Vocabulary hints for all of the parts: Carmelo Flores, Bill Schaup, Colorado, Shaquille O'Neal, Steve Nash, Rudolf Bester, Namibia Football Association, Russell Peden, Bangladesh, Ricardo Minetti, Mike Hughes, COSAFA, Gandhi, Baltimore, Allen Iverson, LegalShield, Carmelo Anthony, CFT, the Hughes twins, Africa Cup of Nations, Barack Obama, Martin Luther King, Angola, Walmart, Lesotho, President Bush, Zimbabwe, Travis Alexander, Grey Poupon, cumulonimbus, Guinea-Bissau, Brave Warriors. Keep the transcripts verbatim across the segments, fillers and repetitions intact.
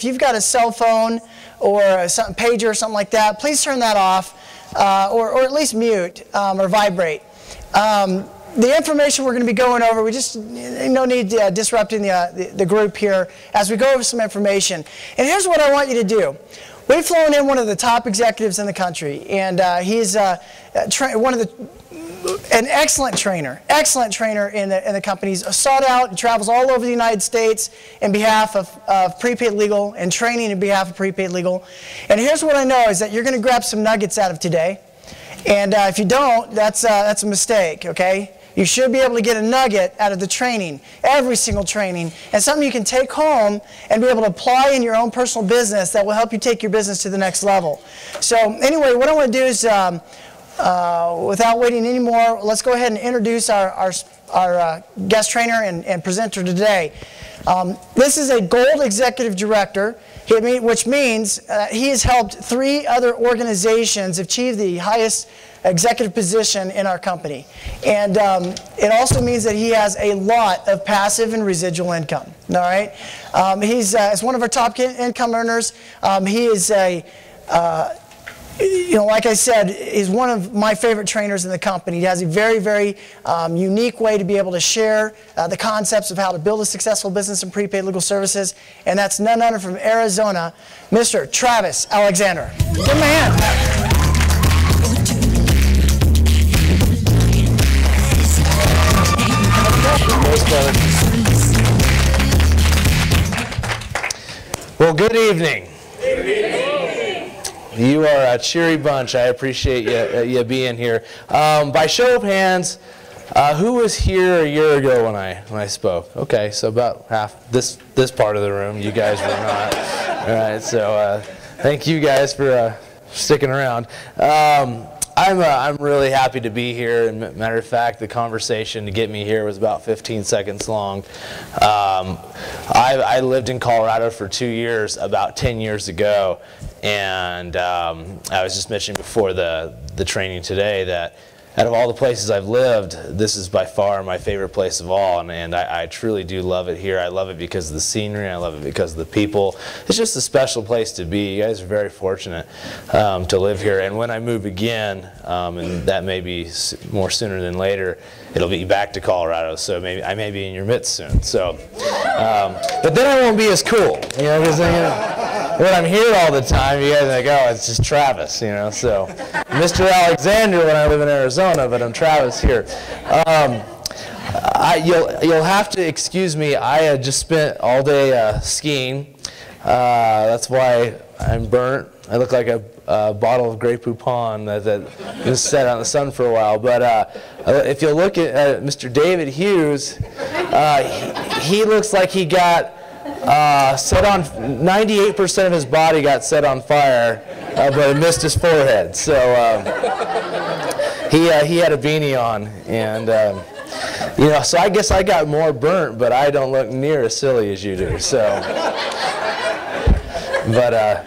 If you've got a cell phone or a pager or something like that, please turn that off, uh, or, or at least mute um, or vibrate. Um, the information we're going to be going over, we just no need uh, disrupting the, uh, the, the group here as we go over some information. And here's what I want you to do. We've flown in one of the top executives in the country, and uh, he's uh, tra one of the, an excellent trainer, excellent trainer in the, in the company. He's sought out and travels all over the United States in behalf of, of prepaid legal and training in behalf of prepaid legal. And here's what I know is that you're going to grab some nuggets out of today, and uh, if you don't, that's, uh, that's a mistake, okay? You should be able to get a nugget out of the training, every single training, and something you can take home and be able to apply in your own personal business that will help you take your business to the next level. So anyway, what I want to do is, um, uh, without waiting anymore, let's go ahead and introduce our, our, our uh, guest trainer and, and presenter today. Um, this is a gold executive director, which means uh, he has helped three other organizations achieve the highest executive position in our company. And um, it also means that he has a lot of passive and residual income. All right, um, he's uh, as one of our top income earners. Um, he is a, uh, you know, like I said, he's one of my favorite trainers in the company. He has a very, very um, unique way to be able to share uh, the concepts of how to build a successful business in prepaid legal services, and that's none other from Arizona, Mister Travis Alexander. Give him a hand. Well, good evening. Good evening. You are a cheery bunch. I appreciate you, uh, you being here. Um, by show of hands, uh, who was here a year ago when I when I spoke? Okay, so about half this this part of the room. You guys were not. All right, so uh, thank you guys for uh, sticking around. Um, I'm, uh, I'm really happy to be here, and matter of fact, the conversation to get me here was about fifteen seconds long. Um, I, I lived in Colorado for two years about ten years ago, and um, I was just mentioning before the, the training today that out of all the places I've lived, this is by far my favorite place of all, and, and I, I truly do love it here. I love it because of the scenery, I love it because of the people. It's just a special place to be. You guys are very fortunate um, to live here, and when I move again, um, and that may be more sooner than later, it'll be back to Colorado, so maybe I may be in your midst soon. So, um, but then I won't be as cool, you know, because you know, when I'm here all the time, you guys are like, oh, it's just Travis, you know, so. Mister Alexander when I live in Arizona, but I'm Travis here. Um, I, you'll, you'll have to excuse me. I had just spent all day uh, skiing. Uh, that's why I'm burnt. I look like a, a bottle of Grey Poupon that, that just sat out in the sun for a while. But uh, if you look at uh, Mister David Hughes, uh, he, he looks like he got uh, set on, ninety-eight percent of his body got set on fire, uh, but it missed his forehead. So. Uh, He, uh, he had a beanie on, and um, you know, so I guess I got more burnt, but I don't look near as silly as you do, so. But uh,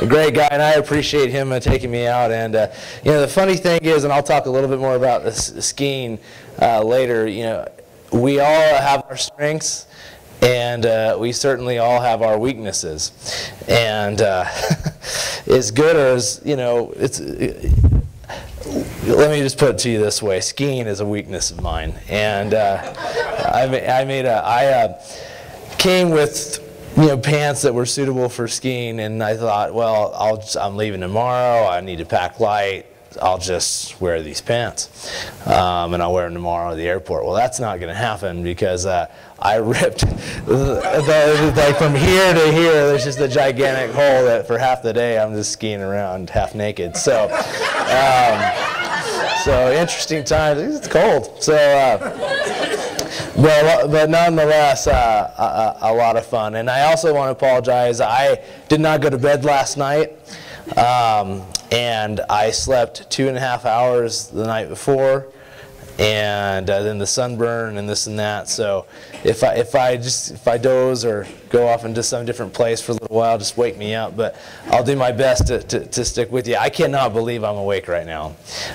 a great guy, and I appreciate him uh, taking me out, and uh, you know, the funny thing is, and I'll talk a little bit more about this skiing uh, later, you know, we all have our strengths, and uh, we certainly all have our weaknesses, and uh, as good as, you know, it's, it, let me just put it to you this way. Skiing is a weakness of mine. And uh, I, I made a, I uh, came with, you know, pants that were suitable for skiing, and I thought, well, I'll just, I'm leaving tomorrow. I need to pack light. I'll just wear these pants, um, and I'll wear them tomorrow at the airport. Well, that's not going to happen because uh, I ripped the, like from here to here. There's just a gigantic hole that for half the day I'm just skiing around half naked. So, um, so interesting times. It's cold. So. Uh, But, but nonetheless, uh, a, a lot of fun. And I also want to apologize. I did not go to bed last night, um, and I slept two and a half hours the night before, and uh, then the sunburn and this and that. So if I if I just if I doze or go off into some different place for a little while, just wake me up. But I'll do my best to to, to stick with you. I cannot believe I'm awake right now.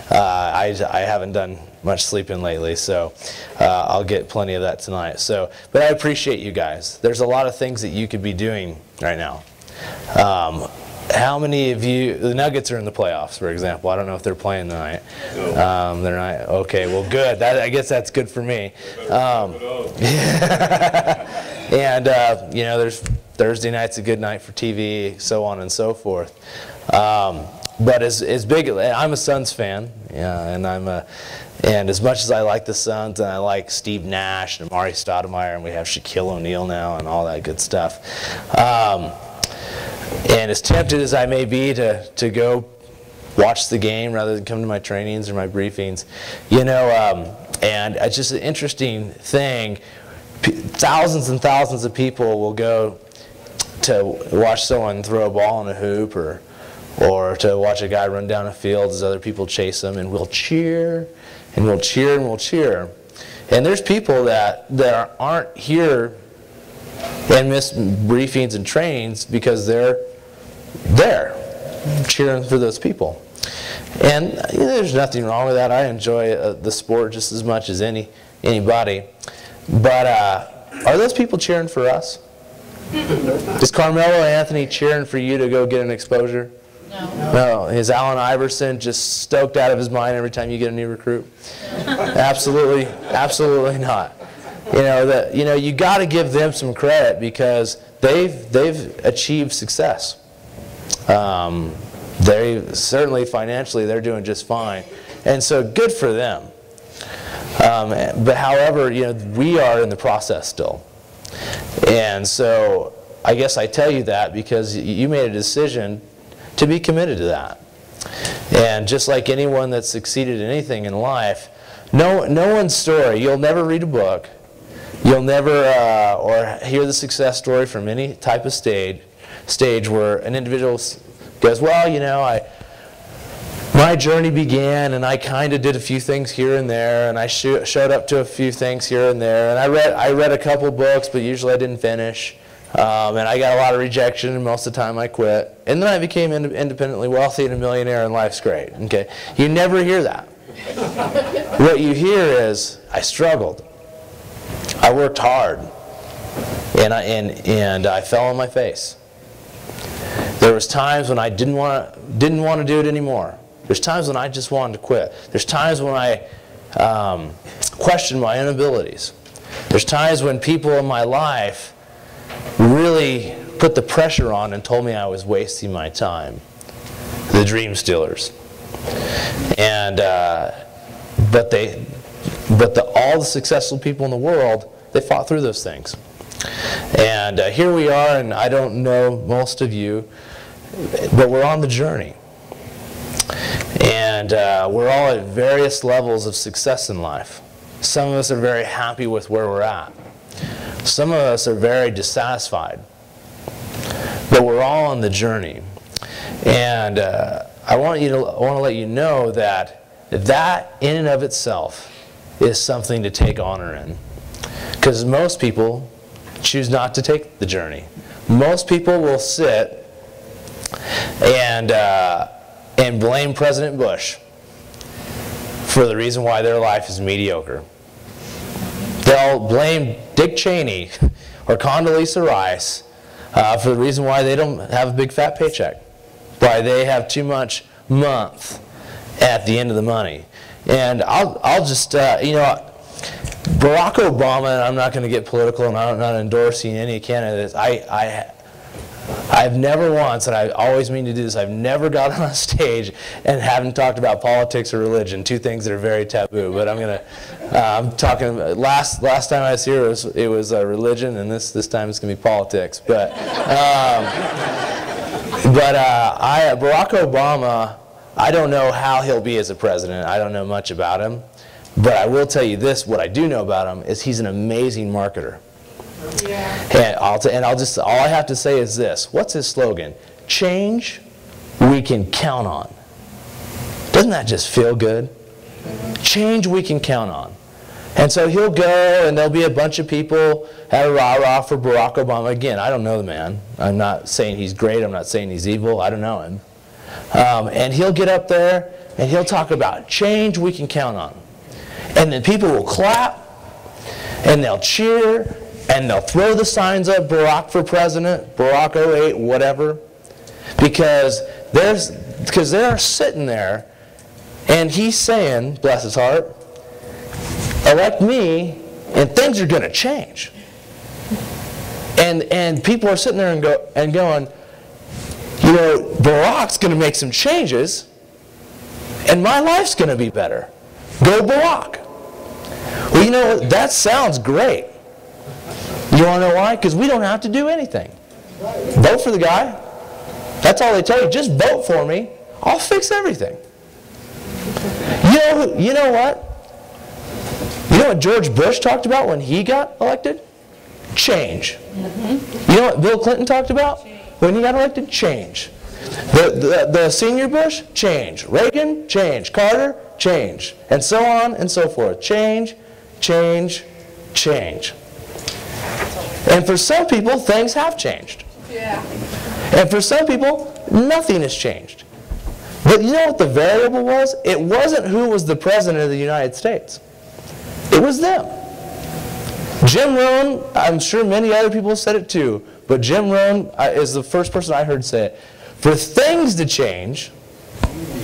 Uh, I I haven't done much sleeping lately, so uh, I'll get plenty of that tonight. So, but I appreciate you guys. There's a lot of things that you could be doing right now. Um, how many of you, the Nuggets are in the playoffs, for example. I don't know if they're playing tonight. Um, they're not, okay, well good. That, I guess that's good for me. Um, and, uh, you know, there's Thursday night's a good night for T V, so on and so forth. Um, but as, as big, I'm a Suns fan, yeah, and I'm a, and as much as I like the Suns and I like Steve Nash and Amar'e Stoudemire and we have Shaquille O'Neal now and all that good stuff, um, and as tempted as I may be to, to go watch the game rather than come to my trainings or my briefings, you know, um, and it's just an interesting thing. P thousands and thousands of people will go to watch someone throw a ball in a hoop or or to watch a guy run down a field as other people chase him, and we'll cheer, and we'll cheer, and we'll cheer. And there's people that, that aren't here and miss briefings and trainings because they're there cheering for those people. And you know, there's nothing wrong with that. I enjoy uh, the sport just as much as any anybody. But uh, are those people cheering for us? Is Carmelo Anthony cheering for you to go get an exposure? No. No. Is Allen Iverson just stoked out of his mind every time you get a new recruit? Absolutely, absolutely not. You know that. You know you got to give them some credit because they've they've achieved success. Um, they certainly financially they're doing just fine, and so good for them. Um, but however, you know we are in the process still, and so I guess I tell you that because you made a decision to be committed to that. And just like anyone that's succeeded in anything in life, no, no one's story, you'll never read a book, you'll never uh, or hear the success story from any type of stage, stage where an individual goes, well, you know, I, my journey began and I kind of did a few things here and there and I sh showed up to a few things here and there and I read, I read a couple books but usually I didn't finish. Um, and I got a lot of rejection, and most of the time I quit. And then I became ind independently wealthy and a millionaire, and life's great. Okay, you never hear that. What you hear is, I struggled, I worked hard, and I and and I fell on my face. There was times when I didn't want didn't want to do it anymore. There's times when I just wanted to quit. There's times when I um, questioned my own abilities. There's times when people in my life really put the pressure on and told me I was wasting my time. The dream stealers. And uh, but they, but the, all the successful people in the world, they fought through those things. And uh, here we are, and I don't know most of you, but we're on the journey. And uh, we're all at various levels of success in life. Some of us are very happy with where we're at. Some of us are very dissatisfied, but we're all on the journey. And uh, I want you to I want to let you know that that in and of itself is something to take honor in, because most people choose not to take the journey. Most people will sit and uh, and blame President Bush for the reason why their life is mediocre. They'll blame Dick Cheney or Condoleezza Rice uh, for the reason why they don't have a big fat paycheck, why they have too much month at the end of the money. And I'll, I'll just, uh, you know, Barack Obama, and I'm not going to get political and I'm not endorsing any candidates. I, I, I've never once, and I always mean to do this, I've never got on stage and haven't talked about politics or religion, two things that are very taboo. But I'm gonna, uh, I'm talking. Last last time I was here, it was, it was uh, religion, and this this time it's gonna be politics. But um, but uh, I Barack Obama, I don't know how he'll be as a president. I don't know much about him, but I will tell you this: what I do know about him is he's an amazing marketer. Yeah. And, I'll t and I'll just, all I have to say is this. What's his slogan? Change we can count on. Doesn't that just feel good? Change we can count on. And so he'll go and there'll be a bunch of people at a rah-rah for Barack Obama. Again, I don't know the man. I'm not saying he's great. I'm not saying he's evil. I don't know him. Um, and he'll get up there and he'll talk about change we can count on. And then people will clap and they'll cheer. And they'll throw the signs up, Barack for president, Barack oh eight, whatever. because there's because they're sitting there, and he's saying, bless his heart, elect me, and things are going to change. And and people are sitting there and go and going, you know, Barack's going to make some changes, and my life's going to be better. Go Barack. Well, you know, that sounds great. You want to know why? Because we don't have to do anything. Vote for the guy. That's all they tell you. Just vote for me. I'll fix everything. You know, you know what? You know what George Bush talked about when he got elected? Change. Mm-hmm. You know what Bill Clinton talked about when he got elected? Change. The, the, the senior Bush? Change. Reagan? Change. Carter? Change. And so on and so forth. Change, change, change. And for some people, things have changed. Yeah. And for some people, nothing has changed. But you know what the variable was? It wasn't who was the president of the United States. It was them. Jim Rohn, I'm sure many other people said it too, but Jim Rohn is the first person I heard say it. For things to change,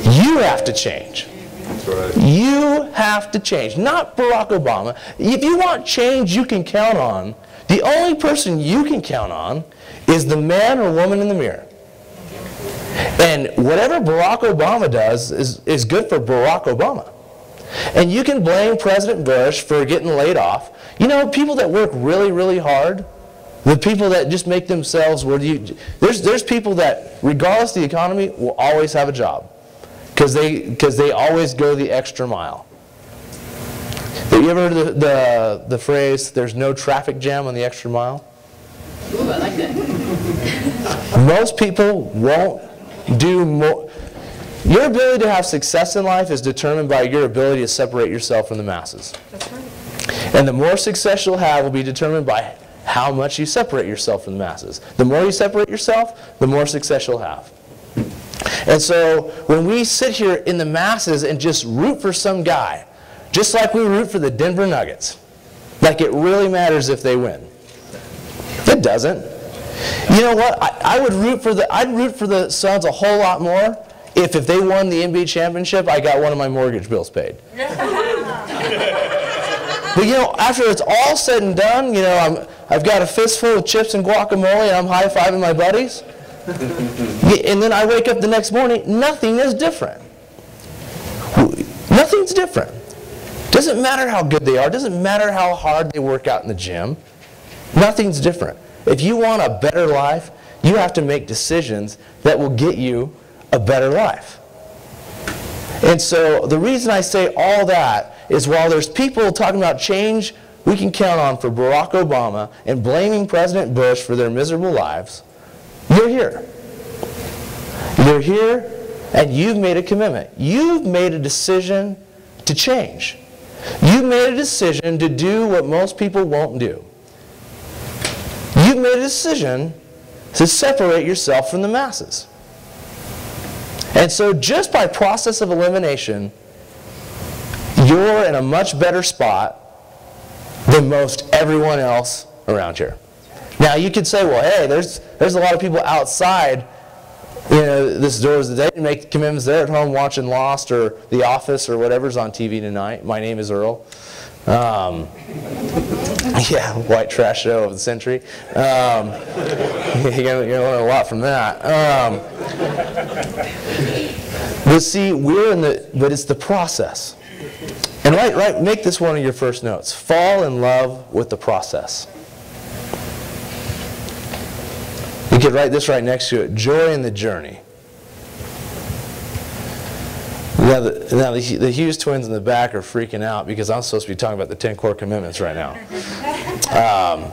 you have to change. That's right. You have to change, not Barack Obama. If you want change you can count on, the only person you can count on is the man or woman in the mirror. And whatever Barack Obama does is, is good for Barack Obama. And you can blame President Bush for getting laid off. You know, people that work really, really hard, the people that just make themselves, where you, there's, there's people that, regardless of the economy, will always have a job because they, because they always go the extra mile. Have you ever heard the, the, the phrase, there's no traffic jam on the extra mile? Ooh, I like that. Most people won't do more. Your ability to have success in life is determined by your ability to separate yourself from the masses. That's right. And the more success you'll have will be determined by how much you separate yourself from the masses. The more you separate yourself, the more success you'll have. And so when we sit here in the masses and just root for some guy, just like we root for the Denver Nuggets, like it really matters if they win. It doesn't. You know what? I, I would root for the I'd root for the Suns a whole lot more if if they won the N B A championship, I got one of my mortgage bills paid. But you know, after it's all said and done, you know, I'm I've got a fistful of chips and guacamole, and I'm high-fiving my buddies. And then I wake up the next morning, nothing is different. Nothing's different. Doesn't matter how good they are. Doesn't matter how hard they work out in the gym. Nothing's different. If you want a better life, you have to make decisions that will get you a better life. And so the reason I say all that is while there's people talking about change we can count on for Barack Obama and blaming President Bush for their miserable lives, you're here. You're here and you've made a commitment. You've made a decision to change. You've made a decision to do what most people won't do. You've made a decision to separate yourself from the masses. And so just by process of elimination, you're in a much better spot than most everyone else around here. Now you could say, well, hey, there's, there's a lot of people outside, you know, this doors that they didn't make the commitments. They're at home watching Lost or The Office or whatever's on T V tonight. My Name is Earl. Um, yeah, white trash show of the century. Um, you're going to learn a lot from that. Um, but see, we're in the, but it's the process. And right, right, make this one of your first notes. Fall in love with the process. You could write this right next to it. Joy in the journey. Now, the, now the, the Hughes twins in the back are freaking out because I'm supposed to be talking about the ten core commitments right now. Um,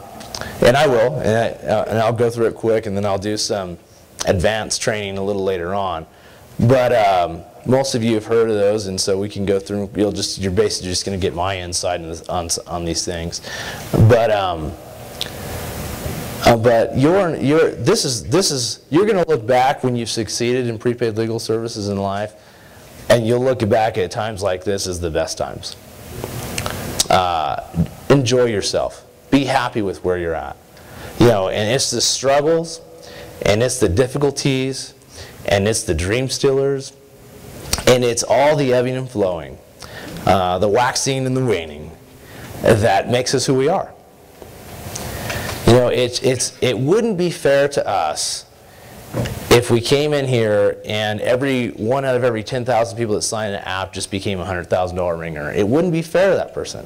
and I will, and, I, uh, and I'll go through it quick, and then I'll do some advanced training a little later on. But um, most of you have heard of those, and so we can go through. You'll just, you're basically just going to get my insight in this, on, on these things. But um, uh, but you're you're this is this is you're going to look back when you've succeeded in prepaid legal services in life. And you'll look back at times like this as the best times. Uh, enjoy yourself. Be happy with where you're at. You know, and it's the struggles, and it's the difficulties, and it's the Dream Stealers, and it's all the ebbing and flowing, uh, the waxing and the waning that makes us who we are. You know, it's, it's, it wouldn't be fair to us if we came in here and every one out of every ten thousand people that signed an app just became a one hundred thousand dollar ringer. It wouldn't be fair to that person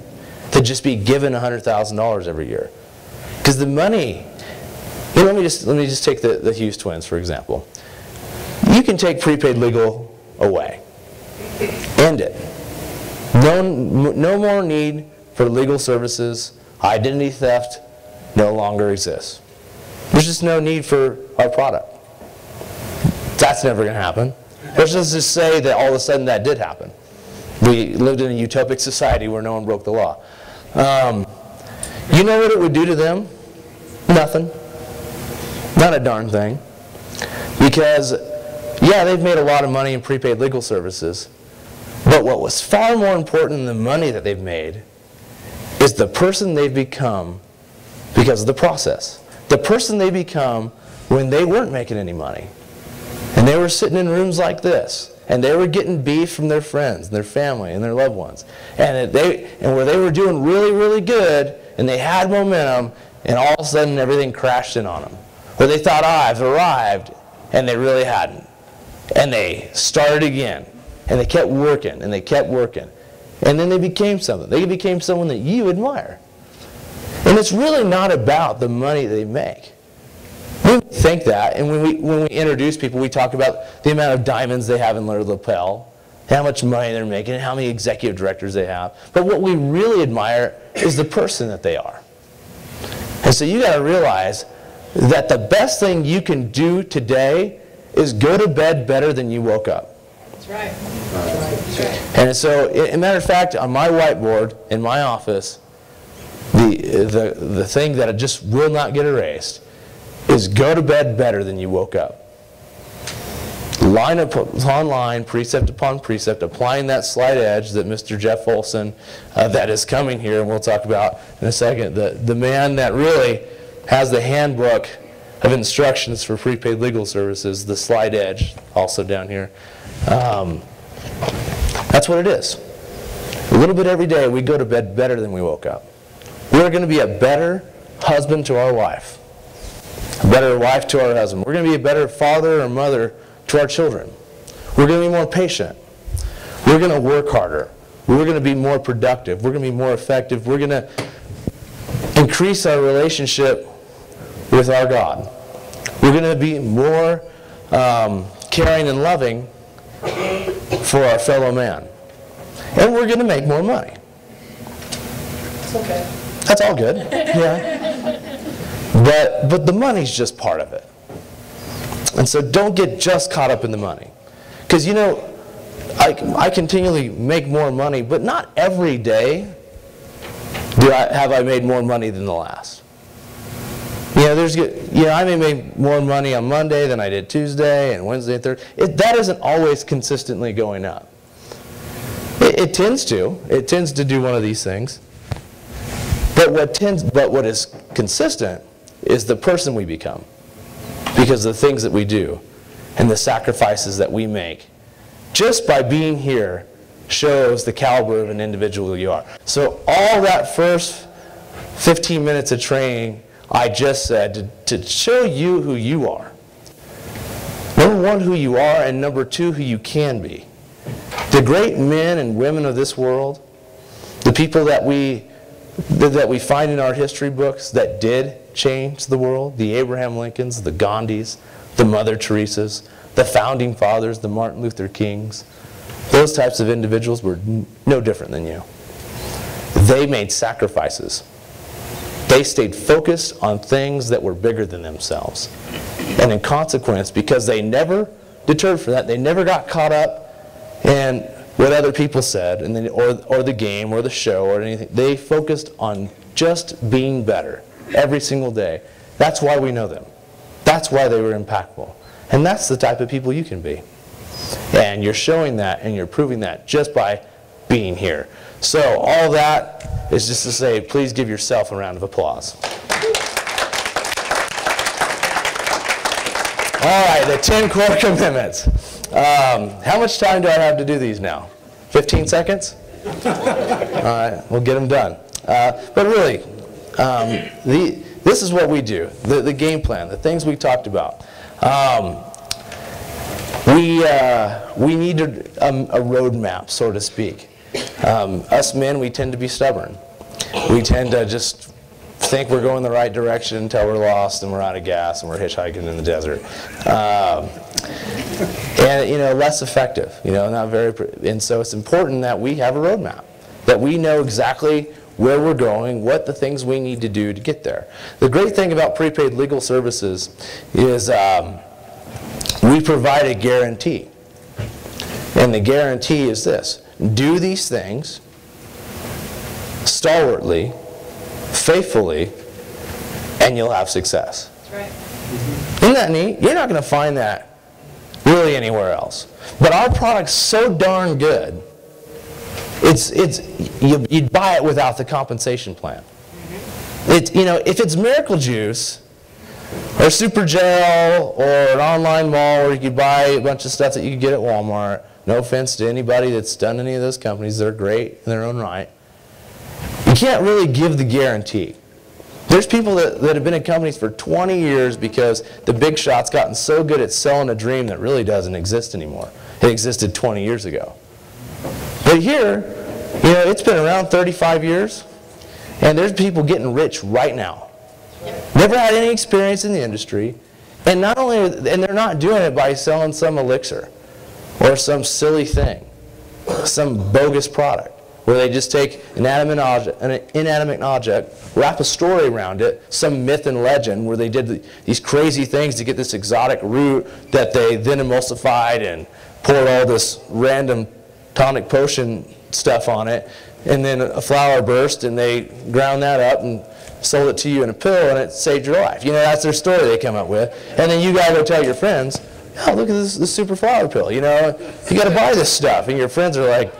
to just be given one hundred thousand dollars every year. Because the money, you know, let me just, let me just take the, the Hughes twins, for example. You can take prepaid legal away. End it. No, no more need for legal services. Identity theft no longer exists. There's just no need for our product. That's never going to happen. Let's just say that all of a sudden that did happen. We lived in a utopic society where no one broke the law. Um, you know what it would do to them? Nothing. Not a darn thing. Because, yeah, they've made a lot of money in prepaid legal services, but what was far more important than the money that they've made is the person they've become because of the process. The person they become when they weren't making any money. And they were sitting in rooms like this. And they were getting beef from their friends, and their family, and their loved ones. And, they, and where they were doing really, really good, and they had momentum, and all of a sudden everything crashed in on them. Where they thought, ah, I've arrived, and they really hadn't. And they started again. And they kept working, and they kept working. And then they became something. They became someone that you admire. And it's really not about the money they make. We think that, and when we, when we introduce people, we talk about the amount of diamonds they have in their lapel, how much money they're making, how many executive directors they have. But what we really admire is the person that they are. And so you got to realize that the best thing you can do today is go to bed better than you woke up. That's right. That's right. And so, as a matter of fact, on my whiteboard in my office, the, the, the thing that just will not get erased is go to bed better than you woke up. Line upon line, precept upon precept, applying that slight edge that Mister Jeff Olson, uh, that is coming here, and we'll talk about in a second, the, the man that really has the handbook of instructions for prepaid legal services, the slight edge, also down here. Um, that's what it is. A little bit every day, we go to bed better than we woke up. We're going to be a better husband to our wife. A better wife to our husband. We're going to be a better father or mother to our children. We're going to be more patient. We're going to work harder. We're going to be more productive. We're going to be more effective. We're going to increase our relationship with our God. We're going to be more um, caring and loving for our fellow man. And we're going to make more money. It's okay. That's all good. Yeah. But, but the money's just part of it. And so don't get just caught up in the money. Because, you know, I, I continually make more money, but not every day do I, have I made more money than the last. You know, there's, you know, I may make more money on Monday than I did Tuesday and Wednesday and Thursday. It, that isn't always consistently going up. It, it tends to. It tends to do one of these things. But what, tends, but what is consistent is the person we become because of the things that we do and the sacrifices that we make. Just by being here shows the caliber of an individual you are. So all that first fifteen minutes of training I just said to, to show you who you are. Number one, who you are, and number two, who you can be. The great men and women of this world, the people that we that we find in our history books that did change the world, the Abraham Lincolns, the Gandhis, the Mother Teresas, the Founding Fathers, the Martin Luther Kings, those types of individuals were no different than you. They made sacrifices. They stayed focused on things that were bigger than themselves. And in consequence, because they never deterred from that, they never got caught up in what other people said, and then, or, or the game, or the show, or anything. They focused on just being better every single day. That's why we know them. That's why they were impactful. And that's the type of people you can be. And you're showing that, and you're proving that just by being here. So all that is just to say, please give yourself a round of applause. All right, the ten core commitments. Um, how much time do I have to do these now? fifteen seconds? All right, we'll get them done. Uh, but really, um, the, this is what we do, the, the game plan, the things we talked about. Um, we, uh, we need a, um, a roadmap, so to speak. Um, us men, we tend to be stubborn. We tend to just think we're going the right direction until we're lost and we're out of gas and we're hitchhiking in the desert. Um, and, you know, less effective, you know, not very, and so it's important that we have a roadmap, that we know exactly where we're going, what the things we need to do to get there. The great thing about prepaid legal services is um, we provide a guarantee. And the guarantee is this: do these things stalwartly, faithfully, and you'll have success. That's right. Mm-hmm. Isn't that neat? You're not going to find that really anywhere else. But our product's so darn good, it's, it's, you, you'd buy it without the compensation plan. Mm-hmm. It, you know, if it's Miracle Juice or Super Gel or an online mall where you could buy a bunch of stuff that you could get at Walmart, no offense to anybody that's done any of those companies, they're great in their own right. You can't really give the guarantee. There's people that, that have been in companies for twenty years because the big shot's gotten so good at selling a dream that really doesn't exist anymore. It existed twenty years ago. But here, you know, it's been around thirty-five years, and there's people getting rich right now. Never had any experience in the industry, and not only, and they're not doing it by selling some elixir or some silly thing, some bogus product, where they just take an inanimate object, an inanimate object, wrap a story around it, some myth and legend where they did the, these crazy things to get this exotic root that they then emulsified and poured all this random tonic potion stuff on it, and then a flower burst and they ground that up and sold it to you in a pill and it saved your life. You know, that's their story they come up with. And then you gotta go tell your friends, oh, look at this, this super flower pill, you know, you gotta buy this stuff. And your friends are like,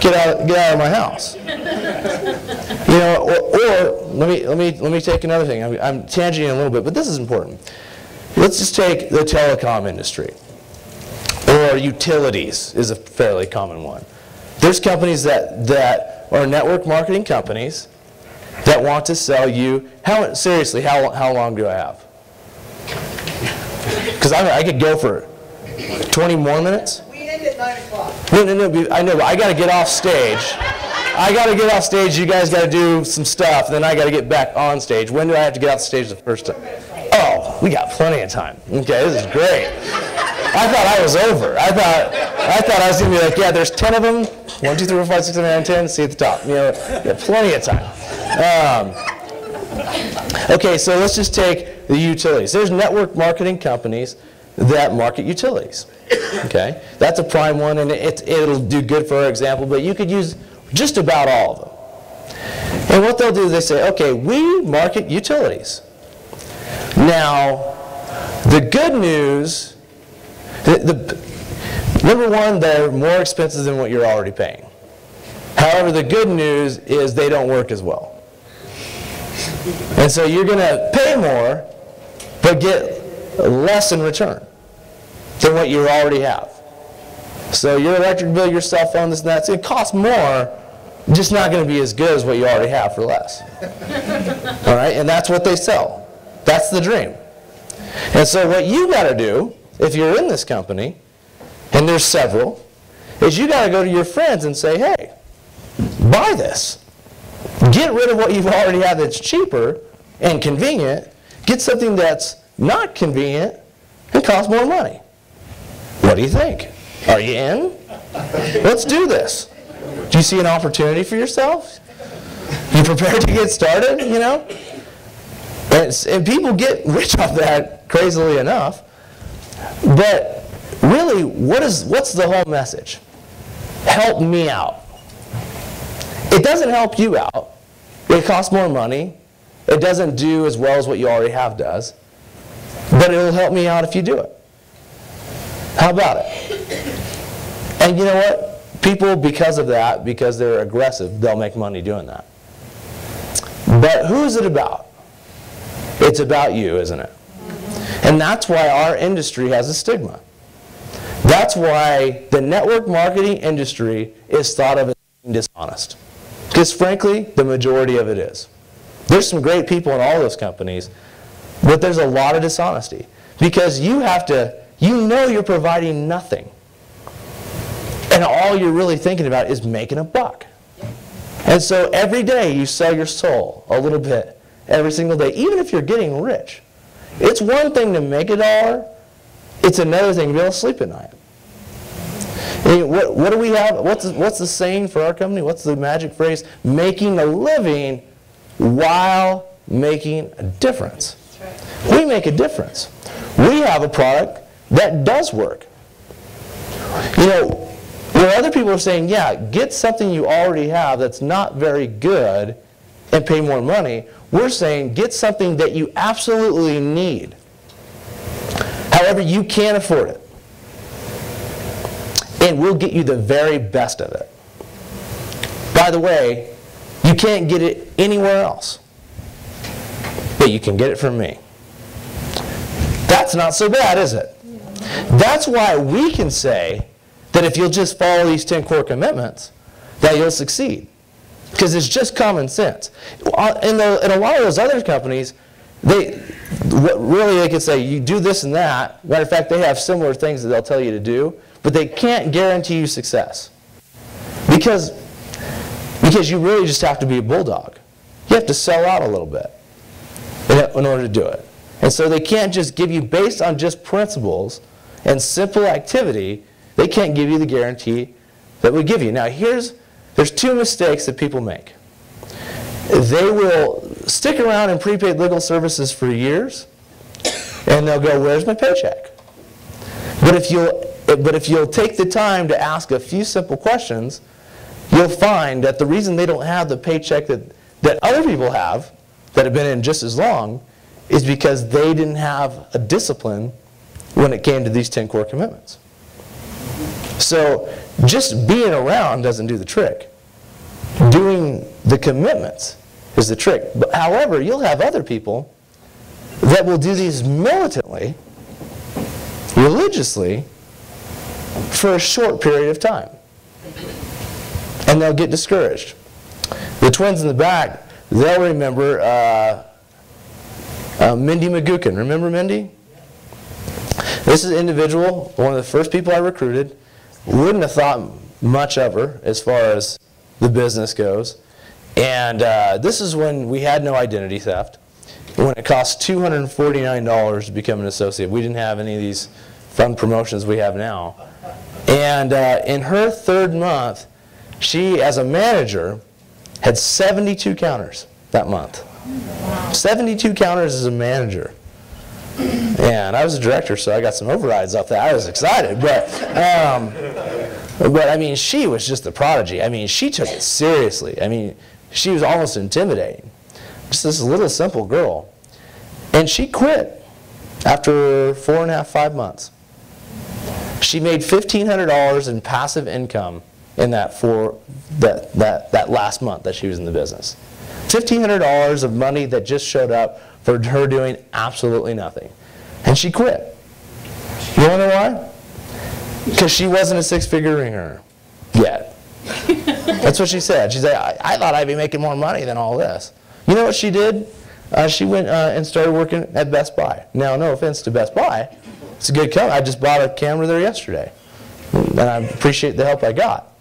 Get out! Get out of my house. You know, or, or let me let me let me take another thing. I'm, I'm tangenting a little bit, but this is important. Let's just take the telecom industry, or utilities is a fairly common one. There's companies that that are network marketing companies that want to sell you. How seriously? How how long do I have? Because I I could go for twenty more minutes. nine o'clock. No, no, no, I know, but I got to get off stage. I got to get off stage, you guys got to do some stuff, then I got to get back on stage. When do I have to get off stage the first time? Oh, we got plenty of time. Okay, this is great. I thought I was over. I thought I thought I was going to be like, yeah, there's ten of them. One, two, three, four, five, six, seven, eight, nine, ten. See you at the top. You know, we got plenty of time. Um, okay, so let's just take the utilities. There's network marketing companies that market utilities. Okay, that's a prime one, and it, it, it'll do good for our example, but you could use just about all of them. And what they'll do is they say, okay, we market utilities. Now, the good news, the, the, number one, they're more expensive than what you're already paying. However, the good news is they don't work as well. And so you're going to pay more, but get less in return than what you already have. So your electric bill, your cell phone, this and that, it costs more, just not going to be as good as what you already have for less. All right, and that's what they sell. That's the dream. And so what you got to do, if you're in this company, and there's several, is you got to go to your friends and say, hey, buy this. Get rid of what you've already had that's cheaper and convenient. Get something that's not convenient and costs more money. What do you think? Are you in? Let's do this. Do you see an opportunity for yourself? You prepared to get started, you know? And, and people get rich off that, crazily enough. But really, what is, what's the whole message? Help me out. It doesn't help you out. It costs more money. It doesn't do as well as what you already have does. But it will help me out if you do it. How about it? And you know what? People, because of that, because they're aggressive, they'll make money doing that. But who is it about? It's about you, isn't it? And that's why our industry has a stigma. That's why the network marketing industry is thought of as dishonest. Because frankly, the majority of it is. There's some great people in all those companies, but there's a lot of dishonesty. Because you have to, you know you're providing nothing. And all you're really thinking about is making a buck. And so every day you sell your soul a little bit, every single day, even if you're getting rich. It's one thing to make a dollar, it's another thing to be able to sleep at night. I mean, what, what do we have, what's the, what's the saying for our company, what's the magic phrase? Making a living while making a difference. That's right. We make a difference. We have a product that does work. You know, where other people are saying, yeah, get something you already have that's not very good and pay more money, we're saying get something that you absolutely need. However, you can't afford it. And we'll get you the very best of it. By the way, you can't get it anywhere else. But you can get it from me. That's not so bad, is it? That's why we can say that if you'll just follow these ten core commitments, that you'll succeed. Because it's just common sense. In, the, in a lot of those other companies, they really they could say, you do this and that. Matter of fact, they have similar things that they'll tell you to do, but they can't guarantee you success. Because, because you really just have to be a bulldog. You have to sell out a little bit in order to do it. And so they can't just give you, based on just principles and simple activity, they can't give you the guarantee that we give you. Now here's, there's two mistakes that people make. They will stick around in prepaid legal services for years, and they'll go, where's my paycheck? But if you'll, but if you'll take the time to ask a few simple questions, you'll find that the reason they don't have the paycheck that, that other people have, that have been in just as long, is because they didn't have a discipline when it came to these ten core commitments. So just being around doesn't do the trick. Doing the commitments is the trick. But however, you'll have other people that will do these militantly, religiously, for a short period of time. And they'll get discouraged. The twins in the back, they'll remember uh, Uh, Mindy McGookin. Remember Mindy? This is an individual, one of the first people I recruited. Wouldn't have thought much of her as far as the business goes. And uh, this is when we had no identity theft, when it cost two hundred forty-nine dollars to become an associate. We didn't have any of these fun promotions we have now. And uh, in her third month, she, as a manager, had seventy-two counters that month. seventy-two counters as a manager. And I was a director, so I got some overrides off that. I was excited, but um, but I mean, she was just the prodigy. I mean, she took it seriously. I mean, she was almost intimidating. Just this little simple girl. And she quit after four and a half, five months. She made fifteen hundred dollars in passive income in that, four, that, that, that last month that she was in the business. fifteen hundred dollars of money that just showed up for her doing absolutely nothing. And she quit. You want to know why? Because she wasn't a six-figure ring earner yet. That's what she said. She said, I, I thought I'd be making more money than all this. You know what she did? Uh, she went uh, and started working at Best Buy. Now, no offense to Best Buy. It's a good company. I just bought a camera there yesterday. And I appreciate the help I got.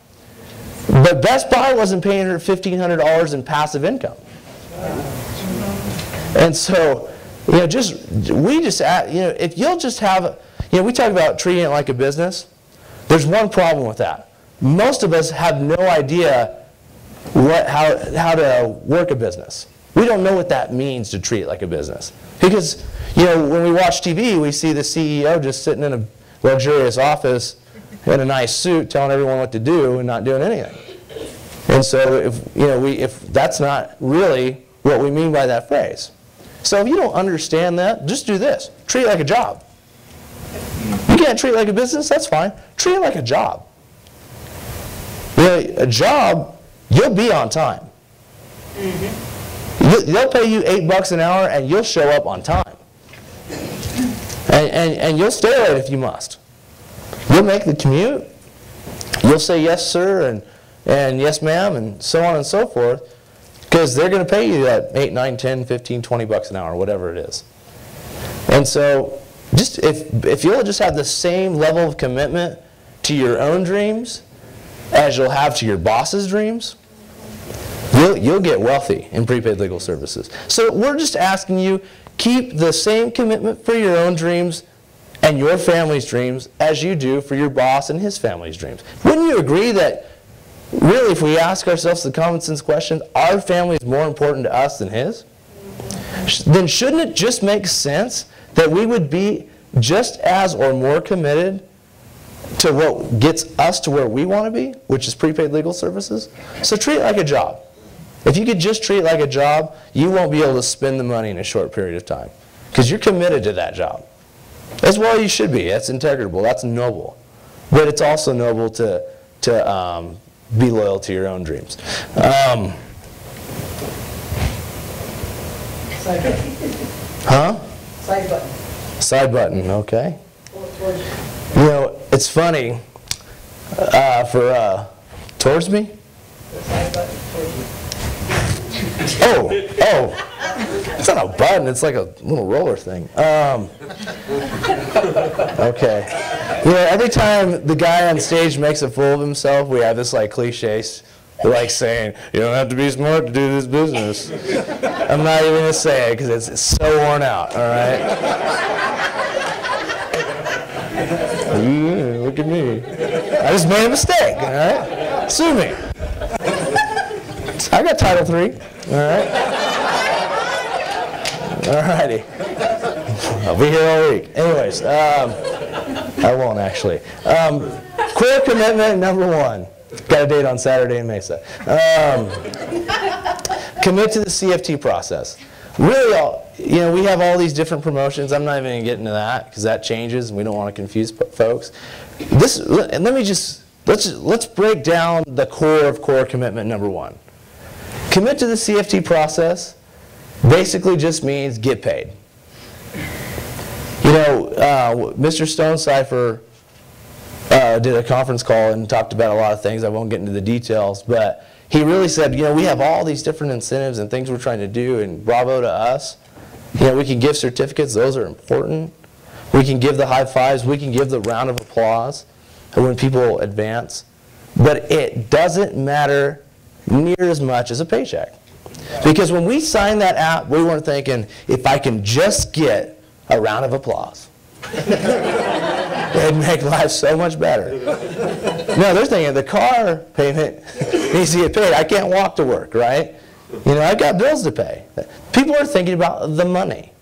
But Best Buy wasn't paying her fifteen hundred dollars in passive income. And so, you know, just, we just, add, you know, if you'll just have, you know, we talk about treating it like a business. There's one problem with that. Most of us have no idea what, how, how to work a business. We don't know what that means to treat it like a business. Because, you know, when we watch T V, we see the C E O just sitting in a luxurious office in a nice suit telling everyone what to do and not doing anything. And so if, you know, we, if that's not really what we mean by that phrase. So if you don't understand that, just do this. Treat it like a job. You can't treat it like a business, that's fine. Treat it like a job. You know, a job, you'll be on time. Mm-hmm. They'll pay you eight bucks an hour and you'll show up on time. And, and, and you'll stay late if you must. You'll make the commute. You'll say yes, sir, and, and yes, ma'am, and so on and so forth, because they're going to pay you that eight, nine, ten, fifteen, twenty bucks an hour, whatever it is. And so just if, if you'll just have the same level of commitment to your own dreams as you'll have to your boss's dreams, you'll, you'll get wealthy in prepaid legal services. So we're just asking you, keep the same commitment for your own dreams and your family's dreams as you do for your boss and his family's dreams. Wouldn't you agree that really if we ask ourselves the common sense question, our family is more important to us than his? Then shouldn't it just make sense that we would be just as or more committed to what gets us to where we want to be, which is prepaid legal services? So treat it like a job. If you could just treat it like a job, you won't be able to spend the money in a short period of time because you're committed to that job. As well you should be. That's integrable. That's noble. But it's also noble to, to um, be loyal to your own dreams. Um, Side button. Huh? Side button. Side button, okay. You know, it's funny uh, for uh, towards me? The side button towards you. Oh, oh. It's not a button, it's like a little roller thing. Um, okay. You know, every time the guy on stage makes a fool of himself, we have this like cliche like saying, you don't have to be smart to do this business. I'm not even going to say it because it's, it's so worn out, all right? Ooh, look at me. I just made a mistake, all right? Sue me. I got Title three, all right? All righty. I'll be here all week. Anyways, um, I won't actually. Um, core commitment number one. Got a date on Saturday in Mesa. Um, commit to the C F T process. Really, all, you know, we have all these different promotions. I'm not even going to get into that because that changes, and we don't want to confuse folks. This, and let me just let's just, let's break down the core of core commitment number one. Commit to the C F T process basically just means get paid. You know, uh, Mister Stonecipher Uh, did a conference call and talked about a lot of things. I won't get into the details, but he really said, you know, we have all these different incentives and things we're trying to do, and bravo to us. You know, we can give certificates. Those are important. We can give the high fives. We can give the round of applause when people advance. But it doesn't matter near as much as a paycheck. Because when we signed that app, we weren't thinking, if I can just get a round of applause, it'd make life so much better. No, they're thinking the car payment needs to get paid. I can't walk to work, right? You know, I've got bills to pay. People are thinking about the money.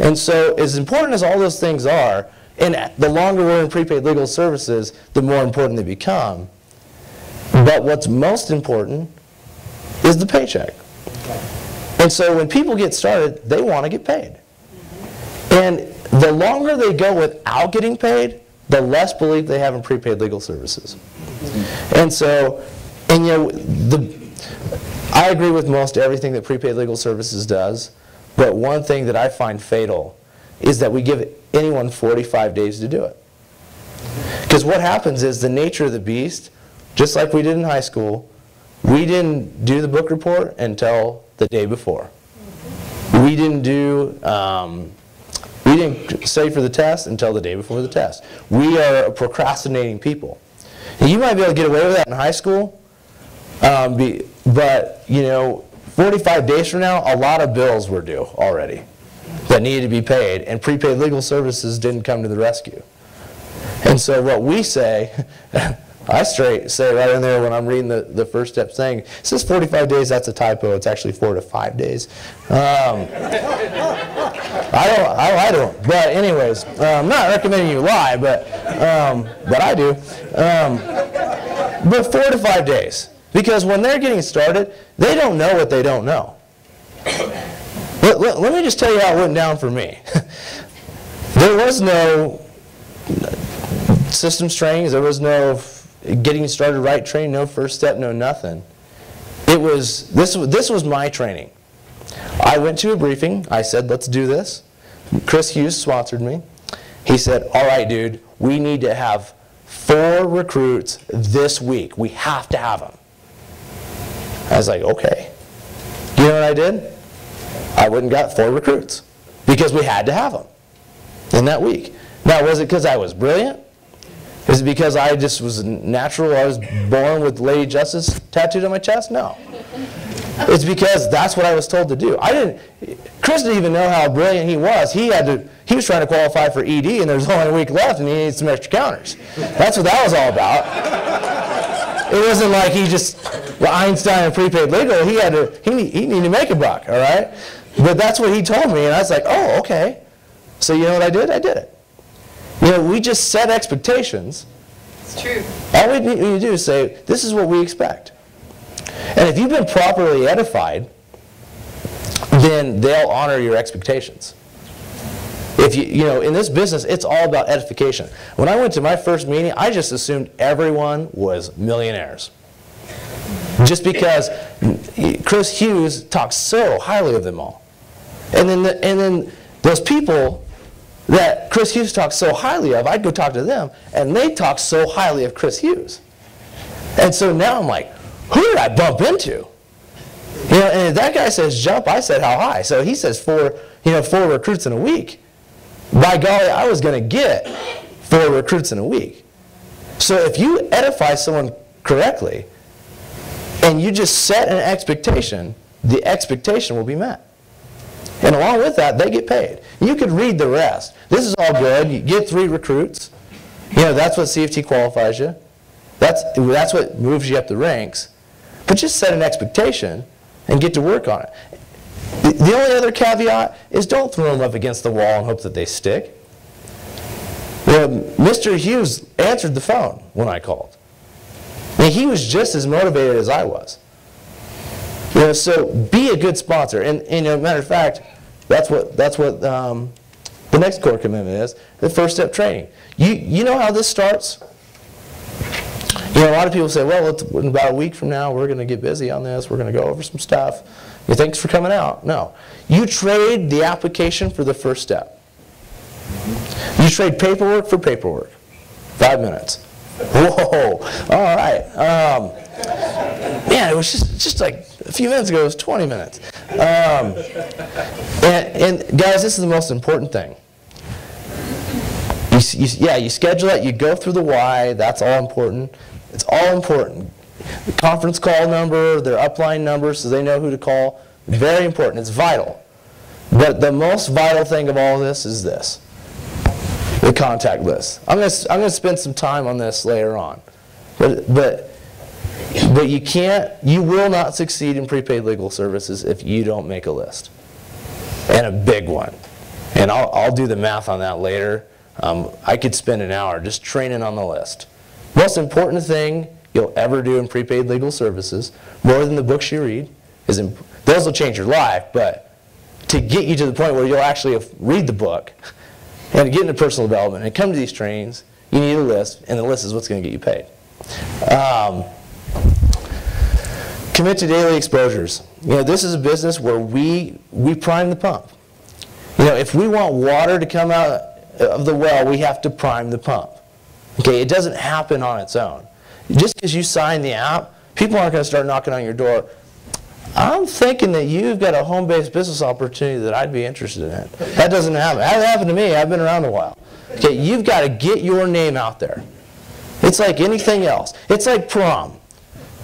And so as important as all those things are, and the longer we're in prepaid legal services, the more important they become. But what's most important is the paycheck. And so when people get started, they want to get paid. And the longer they go without getting paid, the less belief they have in prepaid legal services. And so, and you know, the, I agree with most everything that prepaid legal services does, but one thing that I find fatal is that we give anyone forty-five days to do it. Because what happens is the nature of the beast, just like we did in high school, we didn't do the book report until the day before. We didn't do... Um, We didn't study for the test until the day before the test. We are procrastinating people. And you might be able to get away with that in high school, um, be, but you know, forty-five days from now, a lot of bills were due already that needed to be paid, and prepaid legal services didn't come to the rescue. And so what we say, I straight say right in there when I'm reading the, the first step saying, it says forty-five days, that's a typo. It's actually four to five days. Um, I don't, I, I don't. But anyways, uh, I'm not recommending you lie, but um, but I do. Um, but four to five days, because when they're getting started, they don't know what they don't know. Let, let, let me just tell you how it went down for me. There was no systems trainings. There was no getting started right training. No first step. No nothing. It was this. This was my training. I went to a briefing. I said, let's do this. Chris Hughes sponsored me. He said, all right, dude, we need to have four recruits this week. We have to have them. I was like, okay. You know what I did? I went and got four recruits because we had to have them in that week. Now, was it because I was brilliant? Is it because I just was natural? I was born with Lady Justice tattooed on my chest? No. It's because that's what I was told to do. I didn't, Chris didn't even know how brilliant he was. He had to, he was trying to qualify for E D and there's only a week left and he needs some extra counters. That's what that was all about. It wasn't like he just, well, Einstein and prepaid legal, he had to, he, he needed to make a buck, all right? But that's what he told me and I was like, oh, okay. So you know what I did? I did it. You know, we just set expectations. It's true. All we need to do is say, this is what we expect. And if you've been properly edified, then they'll honor your expectations. If you, you know, in this business, it's all about edification. When I went to my first meeting, I just assumed everyone was millionaires. Just because Chris Hughes talks so highly of them all. And then, the, and then those people that Chris Hughes talks so highly of, I'd go talk to them, and they talk so highly of Chris Hughes. And so now I'm like, who did I bump into? You know, and if that guy says jump, I said how high. So he says four, you know, four recruits in a week. By golly, I was going to get four recruits in a week. So if you edify someone correctly, and you just set an expectation, the expectation will be met. And along with that, they get paid. You could read the rest. This is all good. You get three recruits. You know, that's what C F T qualifies you. That's, that's what moves you up the ranks. But just set an expectation and get to work on it. The only other caveat is don't throw them up against the wall and hope that they stick. You know, Mister Hughes answered the phone when I called. And he was just as motivated as I was. You know, so be a good sponsor. And, and as a matter of fact, that's what, that's what um, the next core commitment is, the first step training. You, you know how this starts? You know, a lot of people say, well, it's about a week from now, we're going to get busy on this. We're going to go over some stuff. Well, thanks for coming out. No. You trade the application for the first step. You trade paperwork for paperwork. Five minutes. Whoa. All right. Um, man, it was just, just like a few minutes ago, it was twenty minutes. Um, and, and guys, this is the most important thing. You, you, yeah, you schedule it. You go through the why. That's all important. It's all important. The conference call number, their upline number, so they know who to call. Very important. It's vital. But the most vital thing of all this is this, the contact list. I'm going to I'm going to spend some time on this later on. But, but, but you can't, you will not succeed in prepaid legal services if you don't make a list, and a big one. And I'll, I'll do the math on that later. Um, I could spend an hour just training on the list. Most important thing you'll ever do in prepaid legal services, more than the books you read, is imp those will change your life, but to get you to the point where you'll actually read the book and get into personal development and come to these trainings, you need a list, and the list is what's going to get you paid. Um, commit to daily exposures. You know, this is a business where we, we prime the pump. You know, if we want water to come out of the well, we have to prime the pump. Okay, it doesn't happen on its own. Just because you sign the app, people aren't going to start knocking on your door. I'm thinking that you've got a home-based business opportunity that I'd be interested in. That doesn't happen. That happened to me. I've been around a while. Okay, you've got to get your name out there. It's like anything else. It's like prom.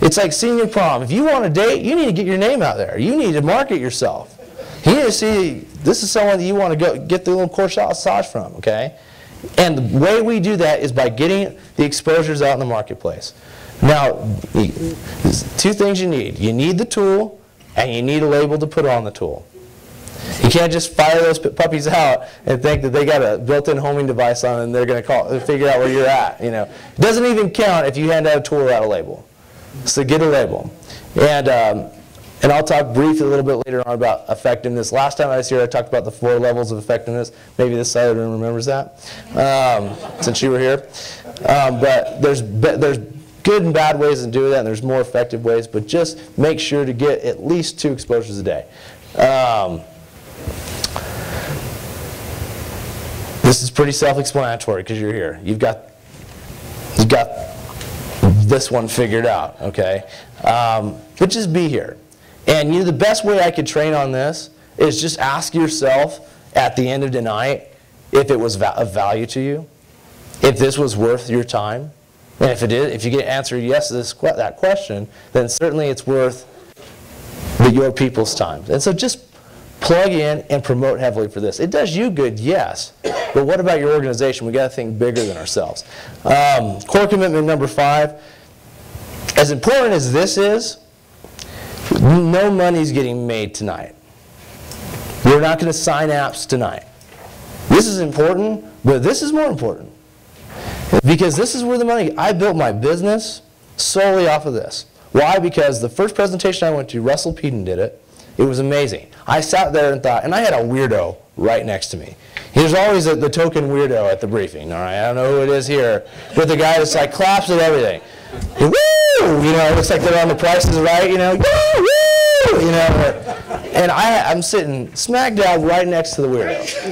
It's like senior prom. If you want a date, you need to get your name out there. You need to market yourself. You need to see, this is someone that you want to go get the little course massage from, okay? And the way we do that is by getting the exposures out in the marketplace. Now, two things you need. You need the tool, and you need a label to put on the tool. You can't just fire those puppies out and think that they got a built-in homing device on and they're going to call, figure out where you're at, you know. It doesn't even count if you hand out a tool without a label. So get a label. And, um, And I'll talk briefly a little bit later on about effectiveness. Last time I was here, I talked about the four levels of effectiveness. Maybe this side of the room remembers that, um, since you were here. Um, but there's, there's good and bad ways to do that, and there's more effective ways. But just make sure to get at least two exposures a day. Um, This is pretty self-explanatory because you're here. You've got, you've got this one figured out, okay? Um, but just be here. And you know, the best way I could train on this is just ask yourself at the end of the night if it was va of value to you, if this was worth your time. And if it is, if you get answered yes to this, that question, then certainly it's worth your people's time. And so just plug in and promote heavily for this. It does you good, yes, but what about your organization? We've got to think bigger than ourselves. Um, core commitment number five, as important as this is, no money's getting made tonight. We're not going to sign apps tonight. This is important, but this is more important. Because this is where the money, I built my business solely off of this. Why? Because the first presentation I went to, Russell Peden did it. It was amazing. I sat there and thought, and I had a weirdo right next to me. There's always a, the token weirdo at the briefing, all right? I don't know who it is here, but the guy that's like claps at everything. Woo! You know, it looks like they're on The Price Is Right, you know? Woo! Woo! You know? And I, I'm sitting smack down right next to the weirdo.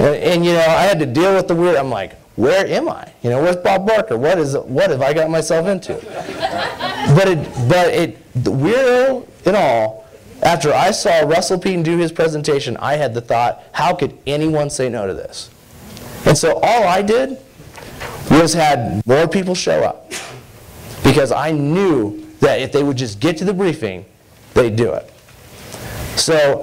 And, and you know, I had to deal with the weirdo. I'm like, where am I? You know, where's Bob Barker? What is? What have I got myself into? But it, but it, the weirdo and all, after I saw Russell Peden do his presentation, I had the thought, how could anyone say no to this? And so all I did was had more people show up. Because I knew that if they would just get to the briefing, they'd do it. So,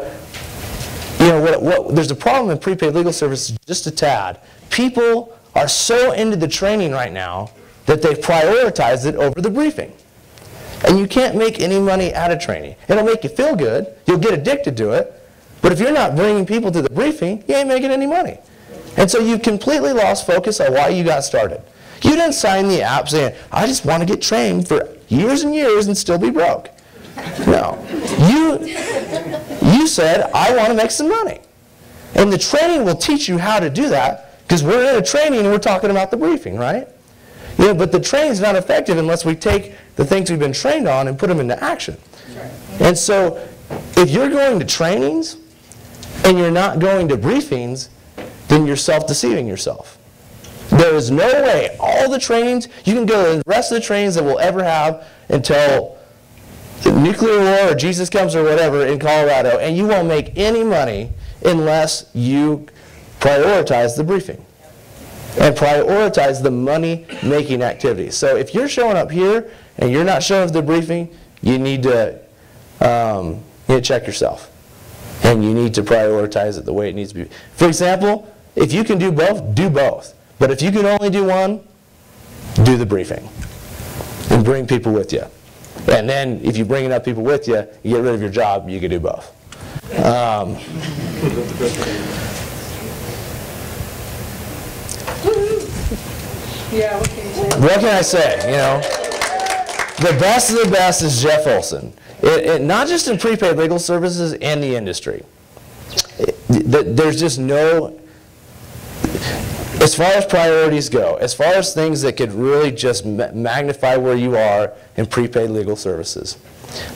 you know, what, what, there's a problem in prepaid legal services just a tad. People are so into the training right now that they've prioritized it over the briefing. And you can't make any money out of training. It'll make you feel good. You'll get addicted to it. But if you're not bringing people to the briefing, you ain't making any money. And so you've completely lost focus on why you got started. You didn't sign the app saying, I just want to get trained for years and years and still be broke. No. You, you said, I want to make some money. And the training will teach you how to do that, because we're in a training and we're talking about the briefing, right? You know, but the training's not effective unless we take the things we've been trained on and put them into action. And so if you're going to trainings and you're not going to briefings, then you're self-deceiving yourself. There is no way all the trainings, you can go to the rest of the trainings that we'll ever have until the nuclear war or Jesus comes or whatever in Colorado, and you won't make any money unless you prioritize the briefing and prioritize the money-making activities. So if you're showing up here and you're not showing up to the briefing, you need to, um, you need to check yourself. And you need to prioritize it the way it needs to be. For example, if you can do both, do both. But if you can only do one, do the briefing. And bring people with you. And then if you bring enough people with you, you get rid of your job, you can do both. Um, Yeah, what can you say? What can I say? You know, the best of the best is Jeff Olson. It, it, not just in prepaid legal services and the industry. It, the, there's just no, as far as priorities go, as far as things that could really just ma magnify where you are in prepaid legal services.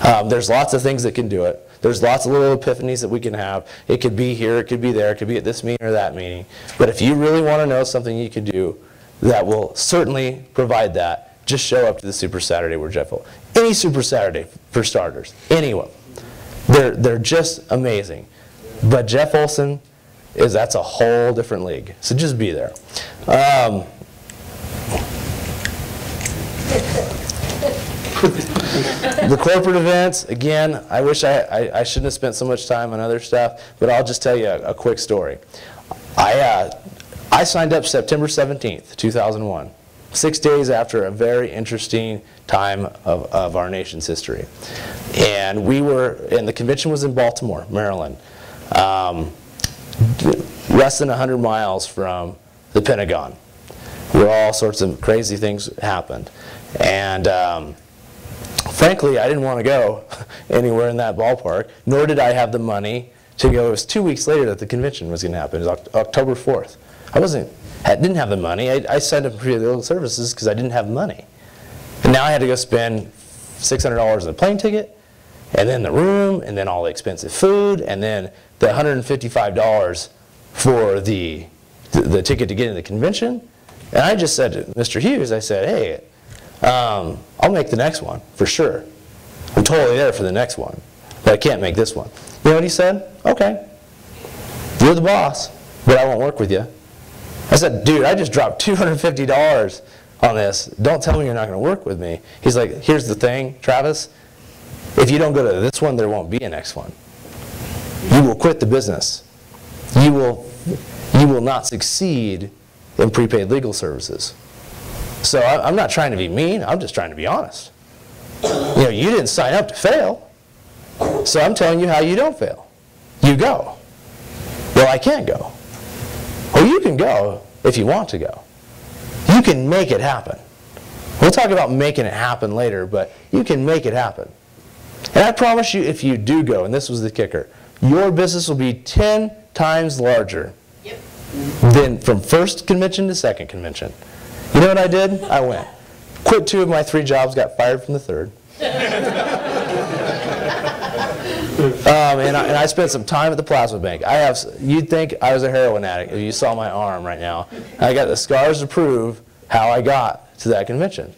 Um, there's lots of things that can do it. There's lots of little epiphanies that we can have. It could be here, it could be there, it could be at this meeting or that meeting. But if you really want to know something you could do, that will certainly provide that. Just show up to the Super Saturday where Jeff will. Any Super Saturday, for starters. Anyone. They're, they're just amazing. But Jeff Olson, is, that's a whole different league. So just be there. Um, the corporate events, again, I wish I, I, I shouldn't have spent so much time on other stuff, but I'll just tell you a, a quick story. I, uh, I signed up September seventeenth two thousand one, six days after a very interesting time of, of our nation's history. And we were, and the convention was in Baltimore, Maryland, um, less than one hundred miles from the Pentagon, where all sorts of crazy things happened. And um, frankly, I didn't want to go anywhere in that ballpark, nor did I have the money to go. It was two weeks later that the convention was going to happen. It was October fourth. I wasn't, I didn't have the money. I, I signed up for prepaid legal services because I didn't have money. And now I had to go spend six hundred dollars on a plane ticket, and then the room, and then all the expensive food, and then the one hundred fifty-five dollars for the, the, the ticket to get into the convention. And I just said to Mister Hughes, I said, hey, um, I'll make the next one for sure. I'm totally there for the next one, but I can't make this one. You know what he said? Okay, you're the boss, but I won't work with you. I said, dude, I just dropped two hundred fifty dollars on this. Don't tell me you're not going to work with me. He's like, here's the thing, Travis. If you don't go to this one, there won't be a next one. You will quit the business. You will, you will not succeed in prepaid legal services. So I, I'm not trying to be mean. I'm just trying to be honest. You know, you didn't sign up to fail. So I'm telling you how you don't fail. You go. Well, I can't go. Well, you can go if you want to go. You can make it happen. We'll talk about making it happen later, but you can make it happen. And I promise you, if you do go, and this was the kicker, your business will be ten times larger yep. than from first convention to second convention. You know what I did? I went. Quit two of my three jobs, got fired from the third. Um, and, I, and I spent some time at the plasma bank. I have, you'd think I was a heroin addict if you saw my arm right now. I got the scars to prove how I got to that convention.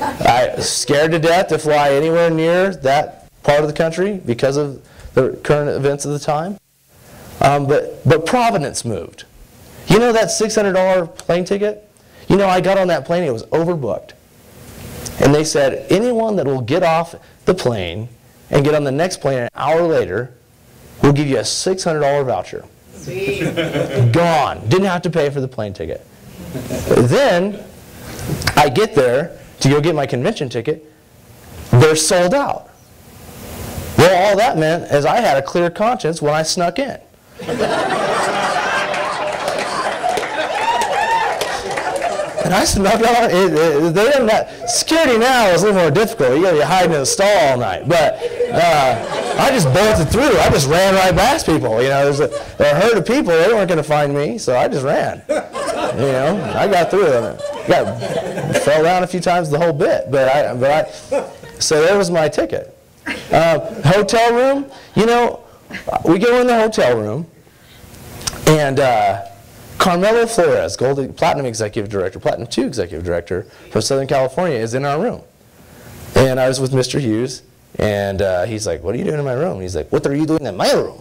I was scared to death to fly anywhere near that part of the country because of the current events of the time. Um, but, but Providence moved. You know that six hundred dollar plane ticket? You know, I got on that plane, it was overbooked. And they said, anyone that will get off the plane and get on the next plane an hour later, we'll give you a six hundred dollar voucher. Sweet. Gone. Didn't have to pay for the plane ticket. Then I get there to go get my convention ticket. They're sold out. Well, all that meant is I had a clear conscience when I snuck in. And I snuck out. It, it, they didn't have, security now is a little more difficult. You got to be hiding in a stall all night. But uh, I just bolted through. I just ran right past people. You know, there's a, a herd of people. They weren't going to find me, so I just ran. You know, I got through it. Got fell down a few times the whole bit. But I, but I, so there was my ticket. Uh, hotel room. You know, we go in the hotel room, and uh, Carmelo Flores, Gold Platinum Executive Director, Platinum two Executive Director from Southern California, is in our room. And I was with Mister Hughes, and uh, he's like, "What are you doing in my room?" And he's like, "What are you doing in my room?"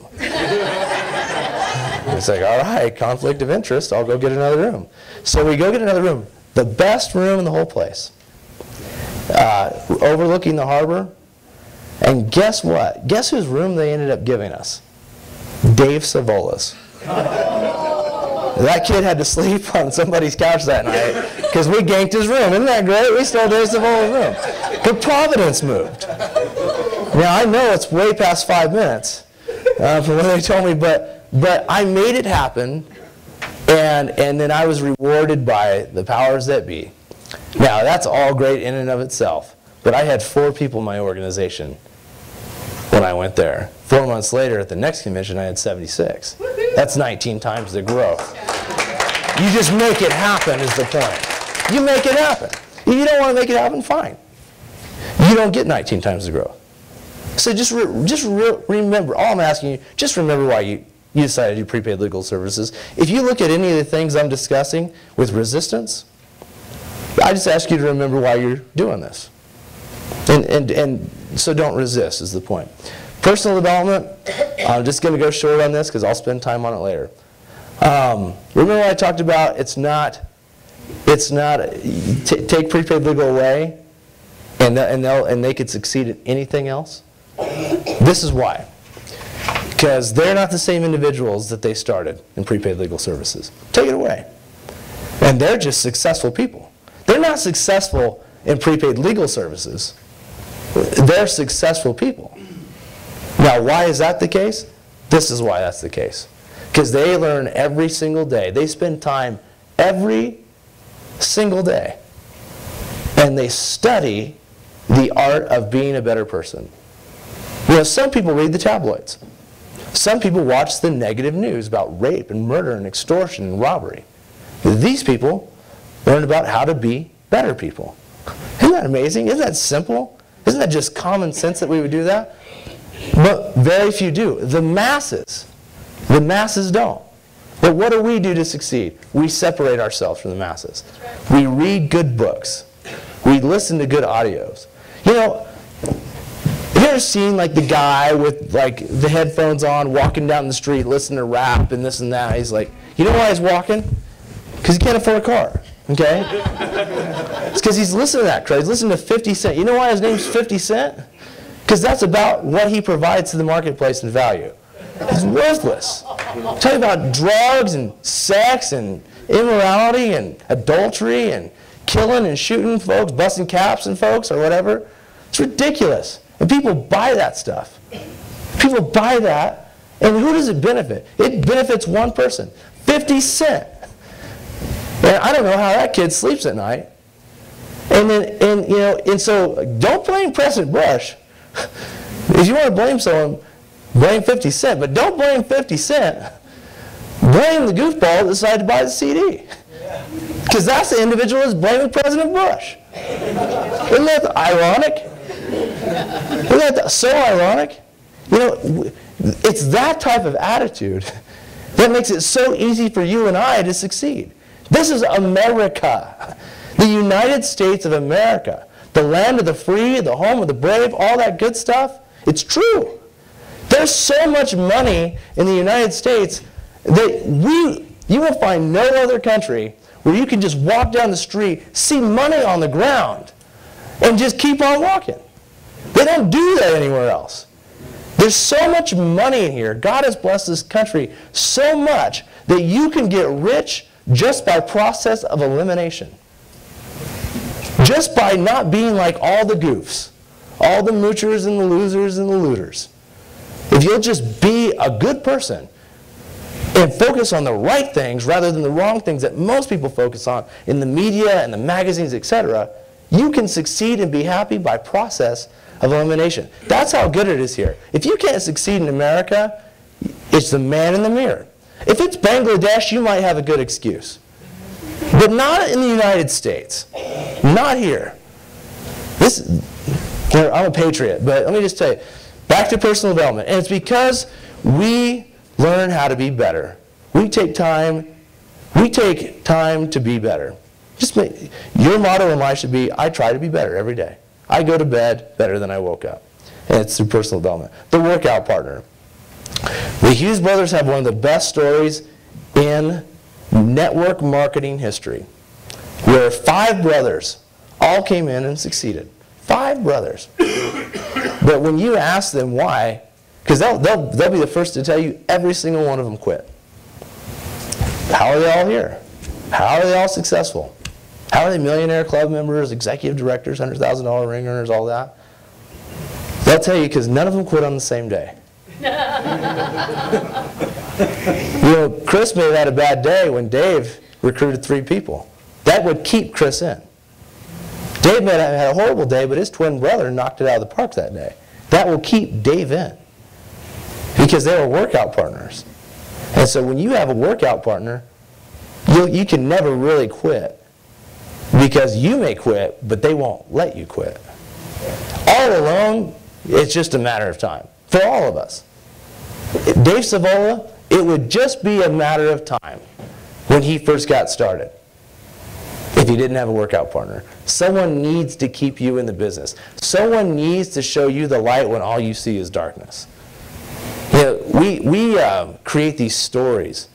It's like, all right, conflict of interest. I'll go get another room. So we go get another room, the best room in the whole place, uh, overlooking the harbor. And guess what? Guess whose room they ended up giving us? Dave Savola's. That kid had to sleep on somebody's couch that night because we ganked his room. Isn't that great? We stole Dave Savola's room. But Providence moved. Now, I know it's way past five minutes uh, from when they told me, but, but I made it happen, and, and then I was rewarded by the powers that be. Now, that's all great in and of itself. But I had four people in my organization when I went there. Four months later, at the next convention, I had seventy-six. That's nineteen times the growth. You just make it happen is the point. You make it happen. If you don't want to make it happen, fine. You don't get nineteen times the growth. So just, re just re remember, all I'm asking you, just remember why you, you decided to do prepaid legal services. If you look at any of the things I'm discussing with resistance, I just ask you to remember why you're doing this. And, and, and so don't resist is the point. Personal development, I'm just going to go short on this because I'll spend time on it later. Um, remember what I talked about? It's not, it's not t take prepaid legal away and, th and, they'll, and they could succeed at anything else. This is why. Because they're not the same individuals that they started in prepaid legal services. Take it away. And they're just successful people. They're not successful in prepaid legal services. They're successful people. Now, why is that the case? This is why that's the case. Because they learn every single day. They spend time every single day. And they study the art of being a better person. You know, some people read the tabloids. Some people watch the negative news about rape and murder and extortion and robbery. These people learn about how to be better people. Isn't that amazing? Isn't that simple? Isn't that just common sense that we would do that? But very few do. The masses, the masses don't. But what do we do to succeed? We separate ourselves from the masses. We read good books. We listen to good audios. You know, have you ever seen like the guy with like the headphones on walking down the street listening to rap and this and that? He's like, you know why he's walking? Because he can't afford a car, okay? It's because he's listening to that crap. He's listening to fifty cent. You know why his name's fifty cent? Because that's about what he provides to the marketplace in value. It's worthless. Talking about drugs and sex and immorality and adultery and killing and shooting folks, busting caps and folks or whatever. It's ridiculous. And people buy that stuff. People buy that. And who does it benefit? It benefits one person. fifty cent. And I don't know how that kid sleeps at night. And then, and you know, and so don't blame President Bush. If you want to blame someone, blame fifty cent, but don't blame fifty cent. Blame the goofball that decided to buy the C D. Because that's the individual that's blaming President Bush. Isn't that ironic? Isn't that so ironic? You know, it's that type of attitude that makes it so easy for you and I to succeed. This is America, the United States of America, the land of the free, the home of the brave, all that good stuff. It's true. There's so much money in the United States that we, you will find no other country where you can just walk down the street, see money on the ground, and just keep on walking. They don't do that anywhere else. There's so much money in here. God has blessed this country so much that you can get rich just by process of elimination. Just by not being like all the goofs, all the moochers and the losers and the looters. If you'll just be a good person and focus on the right things rather than the wrong things that most people focus on in the media and the magazines, et cetera, you can succeed and be happy by process of elimination. That's how good it is here. If you can't succeed in America, it's the man in the mirror. If it's Bangladesh, you might have a good excuse. But not in the United States. Not here. This, I'm a patriot, but let me just tell you, back to personal development. And it's because we learn how to be better. We take time, we take time to be better. Just make, your motto in life should be, I try to be better every day. I go to bed better than I woke up. And it's through personal development. The workout partner. The Hughes brothers have one of the best stories in network marketing history, where five brothers all came in and succeeded. Five brothers. But when you ask them why, because they'll, they'll, they'll be the first to tell you every single one of them quit. How are they all here? How are they all successful? How are they millionaire club members, executive directors, one hundred thousand dollar ring earners, all that? They'll tell you because none of them quit on the same day. You know, Chris may have had a bad day when Dave recruited three people. That would keep Chris in. Dave may have had a horrible day, but his twin brother knocked it out of the park that day. That will keep Dave in because they were workout partners. And so when you have a workout partner, you, you can never really quit because you may quit, but they won't let you quit. All alone, it's just a matter of time for all of us. Dave Savola, it would just be a matter of time when he first got started. If you didn't have a workout partner, someone needs to keep you in the business. Someone needs to show you the light when all you see is darkness. You know, we we uh, create these stories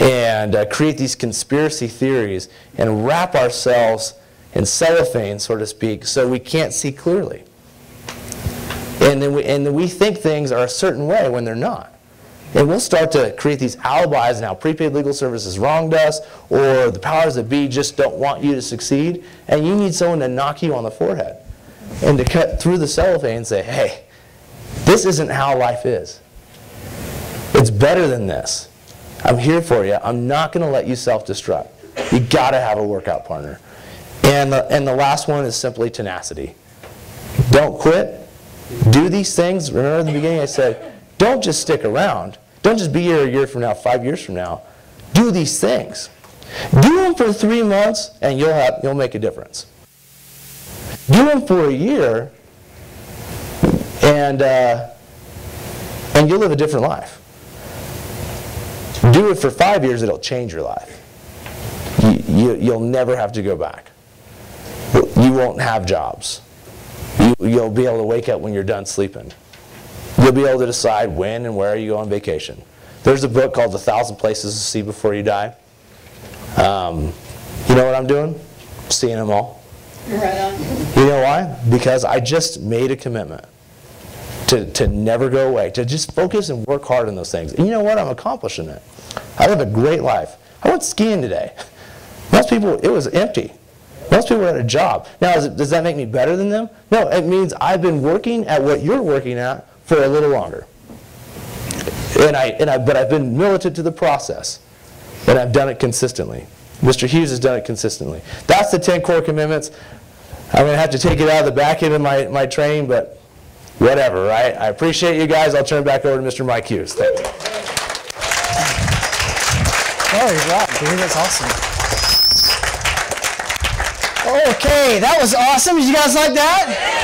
and uh, create these conspiracy theories and wrap ourselves in cellophane, so to speak, so we can't see clearly. And then we and then we think things are a certain way when they're not. And we'll start to create these alibis and how prepaid legal services wronged us, or the powers that be just don't want you to succeed, and you need someone to knock you on the forehead and to cut through the cellophane and say, hey, this isn't how life is. It's better than this. I'm here for you. I'm not going to let you self-destruct. You got to have a workout partner. And the, and the last one is simply tenacity. Don't quit. Do these things. Remember at the beginning I said, don't just stick around. Don't just be here a year from now, five years from now. Do these things. Do them for three months, and you'll have you'll make a difference. Do them for a year, and uh, and you'll live a different life. Do it for five years, it'll change your life. You, you, you'll never have to go back. You won't have jobs. You, you'll be able to wake up when you're done sleeping. You'll be able to decide when and where you go on vacation. There's a book called A Thousand Places to See Before You Die. Um, you know what I'm doing? Seeing them all. Right on. You know why? Because I just made a commitment to, to never go away, to just focus and work hard on those things. And you know what? I'm accomplishing it. I live a great life. I went skiing today. Most people, it was empty. Most people had a job. Now, is it, does that make me better than them? No, it means I've been working at what you're working at for a little longer. And I, and I, but I've been militant to the process. And I've done it consistently. Mister Hughes has done it consistently. That's the ten core commitments. I'm going to have to take it out of the back end of my, my train, but whatever, right? I appreciate you guys. I'll turn it back over to Mister Mike Hughes. Thank you. Oh, you're right. I think that's awesome. Okay, that was awesome. Did you guys like that?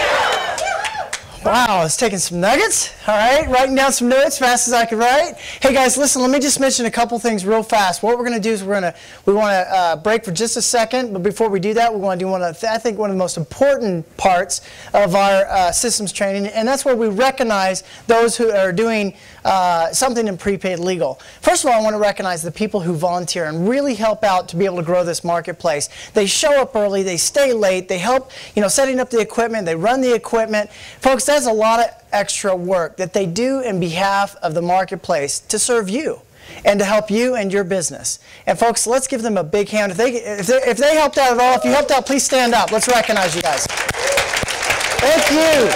Wow, I was taking some nuggets. All right, writing down some notes fast as I could write. Hey guys, listen, let me just mention a couple things real fast. What we're going to do is we're going to, we want to uh, break for just a second, but before we do that, we want to do one of, th I think, one of the most important parts of our uh, systems training, and that's where we recognize those who are doing Uh, something in prepaid legal. First of all, I want to recognize the people who volunteer and really help out to be able to grow this marketplace. They show up early, they stay late, they help, you know, setting up the equipment, they run the equipment. Folks, that's a lot of extra work that they do in behalf of the marketplace to serve you and to help you and your business. And folks, let's give them a big hand. If they, if they, if they helped out at all, if you helped out, please stand up. Let's recognize you guys. Thank you.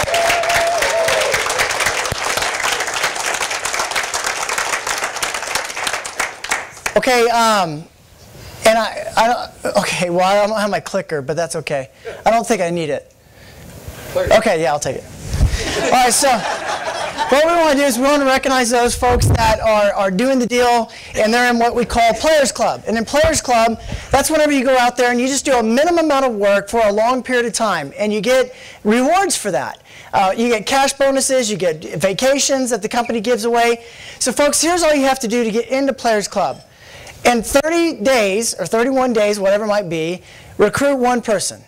Okay, um, and I, I don't, okay, well, I don't have my clicker, but that's okay. I don't think I need it. Okay, yeah, I'll take it. All right, so what we want to do is we want to recognize those folks that are, are doing the deal, and they're in what we call Players Club. And in Players Club, that's whenever you go out there and you just do a minimum amount of work for a long period of time, and you get rewards for that. Uh, you get cash bonuses, you get vacations that the company gives away. So folks, here's all you have to do to get into Players Club. In thirty days, or thirty-one days, whatever it might be, recruit one person.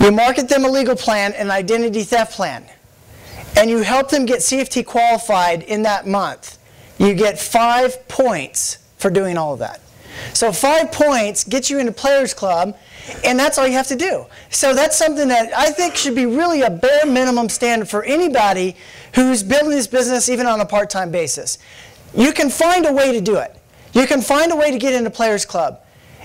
You market them a legal plan, an identity theft plan, and you help them get C F T qualified in that month. You get five points for doing all of that. So five points get you into Players Club, and that's all you have to do. So that's something that I think should be really a bare minimum standard for anybody who's building this business even on a part-time basis. You can find a way to do it. You can find a way to get into Players Club.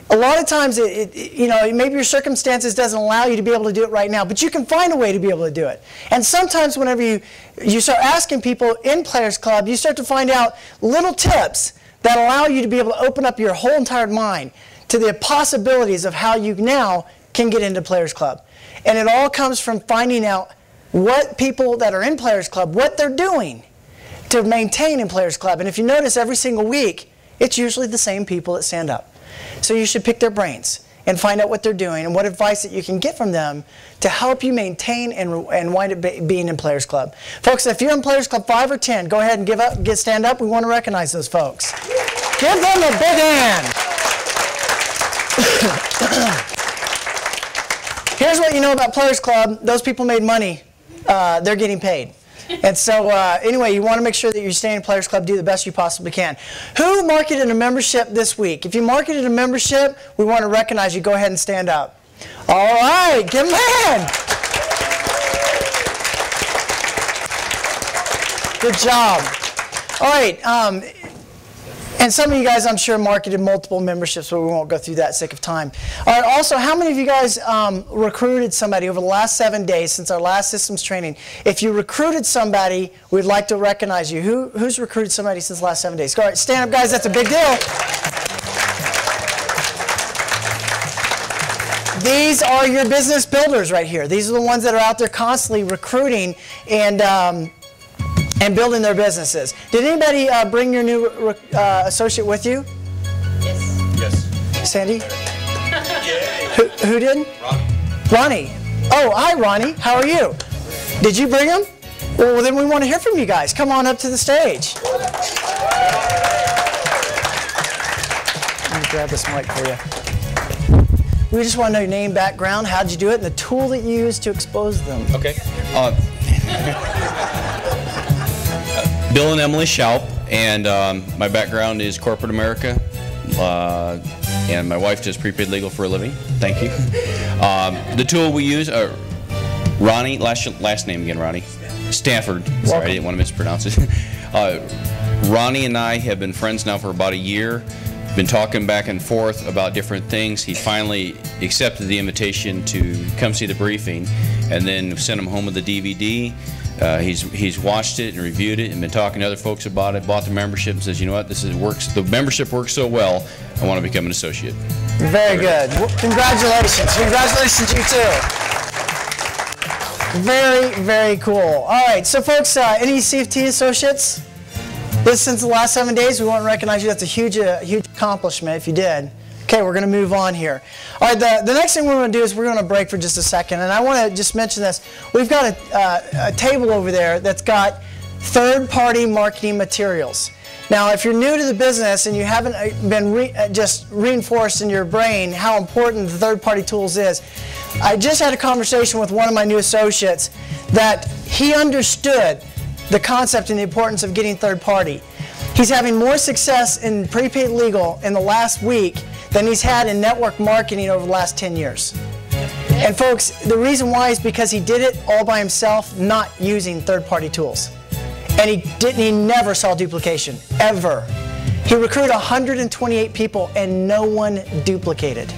A lot of times, it, it, you know, maybe your circumstances doesn't allow you to be able to do it right now, but you can find a way to be able to do it. And sometimes whenever you, you start asking people in Players Club, you start to find out little tips that allow you to be able to open up your whole entire mind to the possibilities of how you now can get into Players Club. And it all comes from finding out what people that are in Players Club, what they're doing to maintain in Players Club. And if you notice, every single week, it's usually the same people that stand up. So you should pick their brains and find out what they're doing and what advice that you can get from them to help you maintain and, and wind up being in Players Club. Folks, if you're in Players Club five or ten, go ahead and give up, get stand up. We want to recognize those folks. Give them a big hand. Here's what you know about Players Club. Those people made money. Uh, they're getting paid. And so, uh, anyway, you want to make sure that you're staying in Players Club. Do the best you possibly can. Who marketed a membership this week? If you marketed a membership, we want to recognize you. Go ahead and stand up. All right. Give them a hand. Good job. All right. Um, and some of you guys, I'm sure, marketed multiple memberships, but we won't go through that sake of time. All right, also, how many of you guys um, recruited somebody over the last seven days since our last systems training? If you recruited somebody, we'd like to recognize you. Who, who's recruited somebody since the last seven days? All right, stand up, guys. That's a big deal. These are your business builders right here. These are the ones that are out there constantly recruiting and um, and building their businesses. Did anybody uh, bring your new uh, associate with you? Yes. Yes. Sandy? Yeah. Who, who did? Ronnie. Ronnie. Oh, hi, Ronnie. How are you? Did you bring him? Well, then we want to hear from you guys. Come on up to the stage. grab this mic for you. We just want to know your name, background, how did you do it, and the tool that you used to expose them. Okay. Uh, Bill and Emily Schaup, and um, my background is corporate America, uh, and my wife does prepaid legal for a living. Thank you. Um, the tool we use, uh, Ronnie, last, last name again, Ronnie. Stanford. Sorry, welcome. I didn't want to mispronounce it. Uh, Ronnie and I have been friends now for about a year. Been talking back and forth about different things. He finally accepted the invitation to come see the briefing, and then sent him home with the D V D. Uh, he's he's watched it and reviewed it, and been talking to other folks about it. Bought the membership and says, you know what, this is works. The membership works so well. I want to become an associate. Very good. Well, congratulations. Congratulations, you too. Very, very cool. All right, so folks, uh, any C F T associates? This since the last seven days, we want to recognize you. That's a huge, uh, huge accomplishment if you did. Okay, we're going to move on here. All right, the, the next thing we're going to do is we're going to break for just a second, and I want to just mention this. We've got a, uh, a table over there that's got third-party marketing materials. Now, if you're new to the business and you haven't been re just reinforced in your brain how important the third-party tools is, I just had a conversation with one of my new associates that he understood the concept and the importance of getting third-party. He's having more success in prepaid legal in the last week than he's had in network marketing over the last ten years. And folks, the reason why is because he did it all by himself, not using third-party tools. And he didn't, he never saw duplication, ever. He recruited one hundred twenty-eight people and no one duplicated.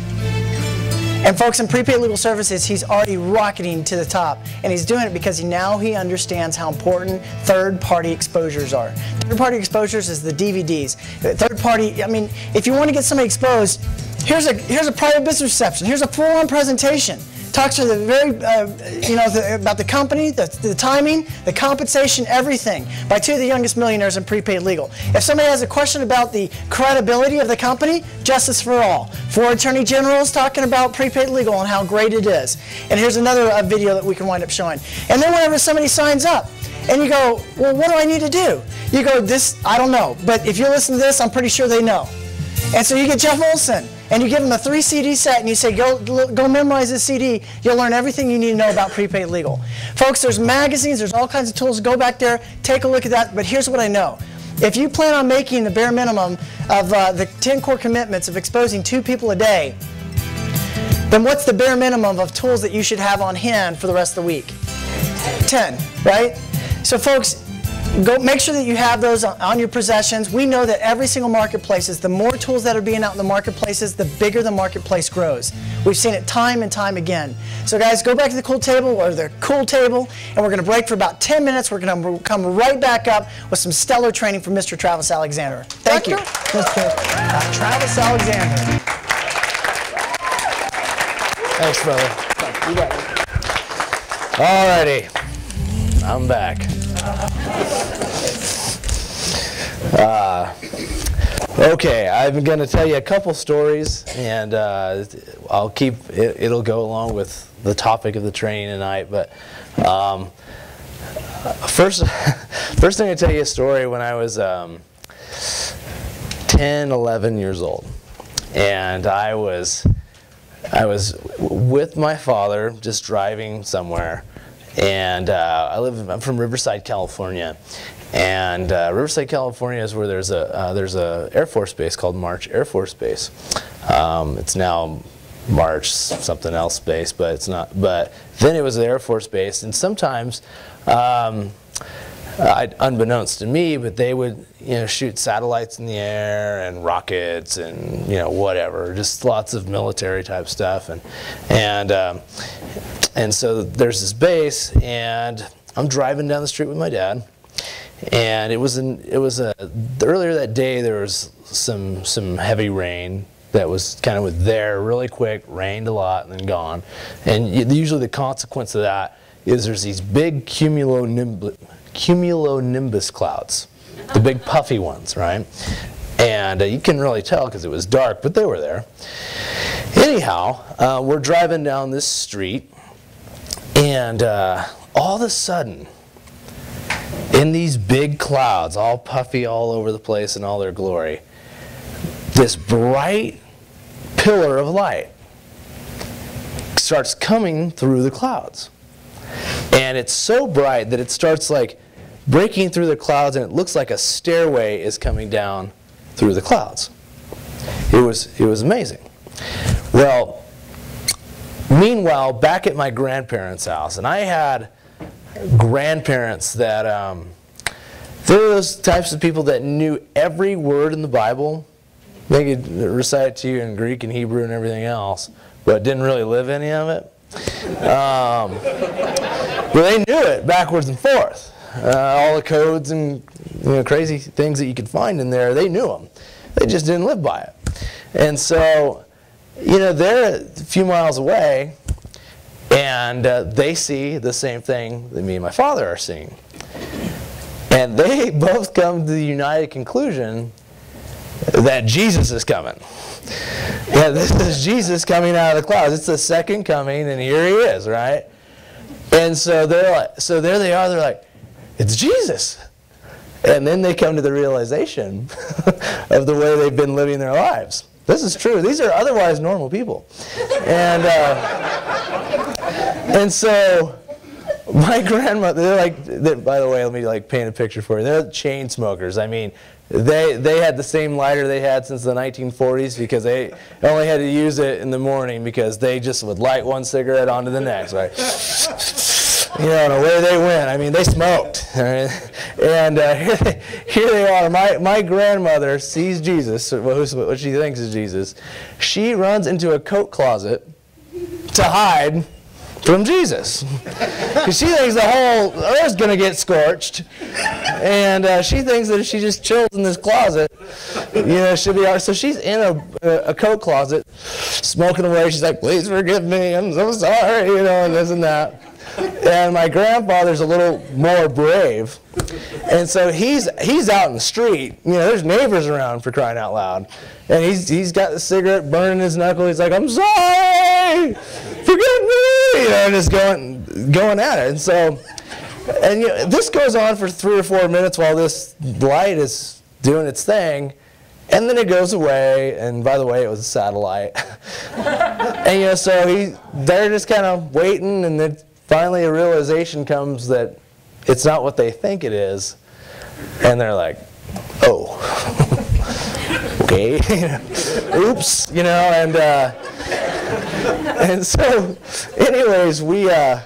And folks, in prepaid legal services, he's already rocketing to the top. And he's doing it because he, now he understands how important third-party exposures are. Third-party exposures is the D V Ds. Third-party, I mean, if you want to get somebody exposed, here's a, here's a private business reception. Here's a full-on presentation. Talks to the very, uh, you know, the, about the company, the, the timing, the compensation, everything, by two of the youngest millionaires in prepaid legal. If somebody has a question about the credibility of the company, Justice for All. Four attorney generals talking about prepaid legal and how great it is. And here's another uh, video that we can wind up showing. And then whenever somebody signs up, and you go, well, what do I need to do? You go, this, I don't know. But if you listen to this, I'm pretty sure they know. And so you get Jeff Olson, and you give them a three C D set, and you say, go, go memorize this C D. You'll learn everything you need to know about prepaid legal. Folks, there's magazines, there's all kinds of tools. Go back there, take a look at that, but here's what I know. If you plan on making the bare minimum of uh, the ten core commitments of exposing two people a day, then what's the bare minimum of tools that you should have on hand for the rest of the week? ten, right? So folks, go make sure that you have those on, on your possessions. We know that every single marketplace is, the more tools that are being out in the marketplaces, the bigger the marketplace grows. We've seen it time and time again. So guys, go back to the cool table, or the cool table, and we're going to break for about ten minutes. We're going to come right back up with some stellar training from Mister Travis Alexander. Thank you. Mister Uh, Travis Alexander. Thanks, brother. You got it. All righty. I'm back. Uh, okay, I'm going to tell you a couple stories, and uh, I'll keep it, it'll go along with the topic of the training tonight. But um, first, first thing I tell you a story when I was um, ten, eleven years old, and I was I was with my father just driving somewhere. And uh, I live, I'm from Riverside, California, and uh, Riverside, California is where there's a uh, there's a Air Force Base called March Air Force Base. Um, it's now March something else base, but it's not. But then it was the Air Force Base, and sometimes, um, I'd, unbeknownst to me, but they would you know shoot satellites in the air and rockets and you know whatever, just lots of military type stuff, and and. Um, And so there's this base, and I'm driving down the street with my dad, and it was an, it was a earlier that day there was some some heavy rain that was kind of was there really quick, rained a lot, and then gone. And usually the consequence of that is there's these big cumulonimbus, cumulonimbus clouds, the big puffy ones, right? And uh, you couldn't really tell because it was dark, but they were there. Anyhow, uh, we're driving down this street. And uh, all of a sudden, in these big clouds, all puffy all over the place in all their glory, this bright pillar of light starts coming through the clouds. And it's so bright that it starts like breaking through the clouds, and it looks like a stairway is coming down through the clouds. It was, it was amazing. Well, meanwhile, back at my grandparents' house, and I had grandparents that, um, they were those types of people that knew every word in the Bible. They could recite it to you in Greek and Hebrew and everything else, but didn't really live any of it. Um, but they knew it backwards and forth. Uh, all the codes and you know, crazy things that you could find in there, they knew them. They just didn't live by it. And so, you know, they're a few miles away, and uh, they see the same thing that me and my father are seeing. And they both come to the united conclusion that Jesus is coming. Yeah, this is Jesus coming out of the clouds. It's the second coming, and here he is, right? And so they're like, so there they are. They're like, it's Jesus. And then they come to the realization of the way they've been living their lives. This is true. These are otherwise normal people. And, uh, and so my grandmother, they're like, they're, by the way, let me like paint a picture for you. They're chain smokers. I mean, they, they had the same lighter they had since the nineteen forties because they only had to use it in the morning because they just would light one cigarette onto the next, right? You know, and away they went. I mean, they smoked. And uh, here, they, here they are. My, my grandmother sees Jesus, what she thinks is Jesus. She runs into a coat closet to hide from Jesus. Because she thinks the whole earth's going to get scorched. And uh, she thinks that if she just chills in this closet, you know, she'll be all right. So she's in a, a coat closet, smoking away. She's like, please forgive me. I'm so sorry, you know, and this and that. And my grandfather's a little more brave, and so he's he's out in the street. You know, there's neighbors around, for crying out loud, and he's he's got the cigarette burning his knuckle. He's like, "I'm sorry, forgive me," you know, and just going going at it. And so, and you know, this goes on for three or four minutes while this light is doing its thing. And then it goes away, and by the way, it was a satellite. And you know, so he, they're just kind of waiting, and then finally a realization comes that it's not what they think it is, and they're like, oh, okay, oops, you know, and uh, and so, anyways, we, uh,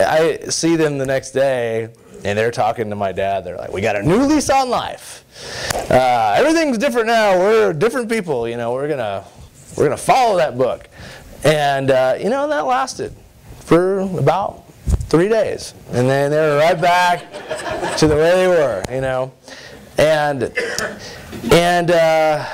I see them the next day. And they're talking to my dad. They're like, we got a new lease on life. Uh, everything's different now. We're different people. You know, we're gonna we're gonna follow that book. And uh, you know, and that lasted for about three days. And then they were right back to the way they were. You know, and and uh,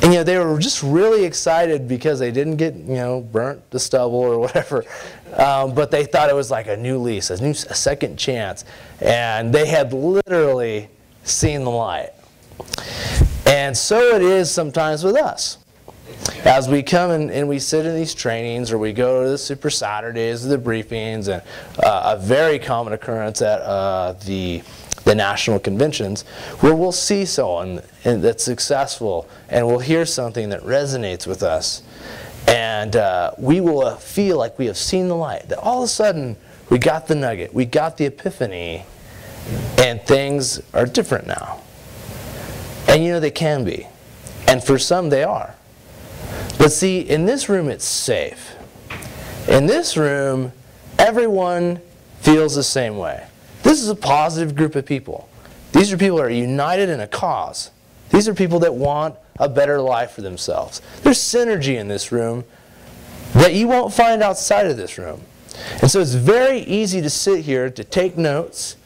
and you know, they were just really excited because they didn't get you know burnt to stubble or whatever. Um, but they thought it was like a new lease, a, new, a second chance. And they had literally seen the light. And so it is sometimes with us. As we come and, and we sit in these trainings, or we go to the Super Saturdays, or the briefings, and uh, a very common occurrence at uh, the, the national conventions, where we'll see someone that's successful, and we'll hear something that resonates with us. And uh, we will uh, feel like we have seen the light. That all of a sudden, we got the nugget. We got the epiphany. And things are different now. And you know, they can be. And for some, they are. But see, in this room, it's safe. In this room, everyone feels the same way. This is a positive group of people. These are people that are united in a cause. These are people that want a better life for themselves. There's synergy in this room that you won't find outside of this room. And so it's very easy to sit here, to take notes,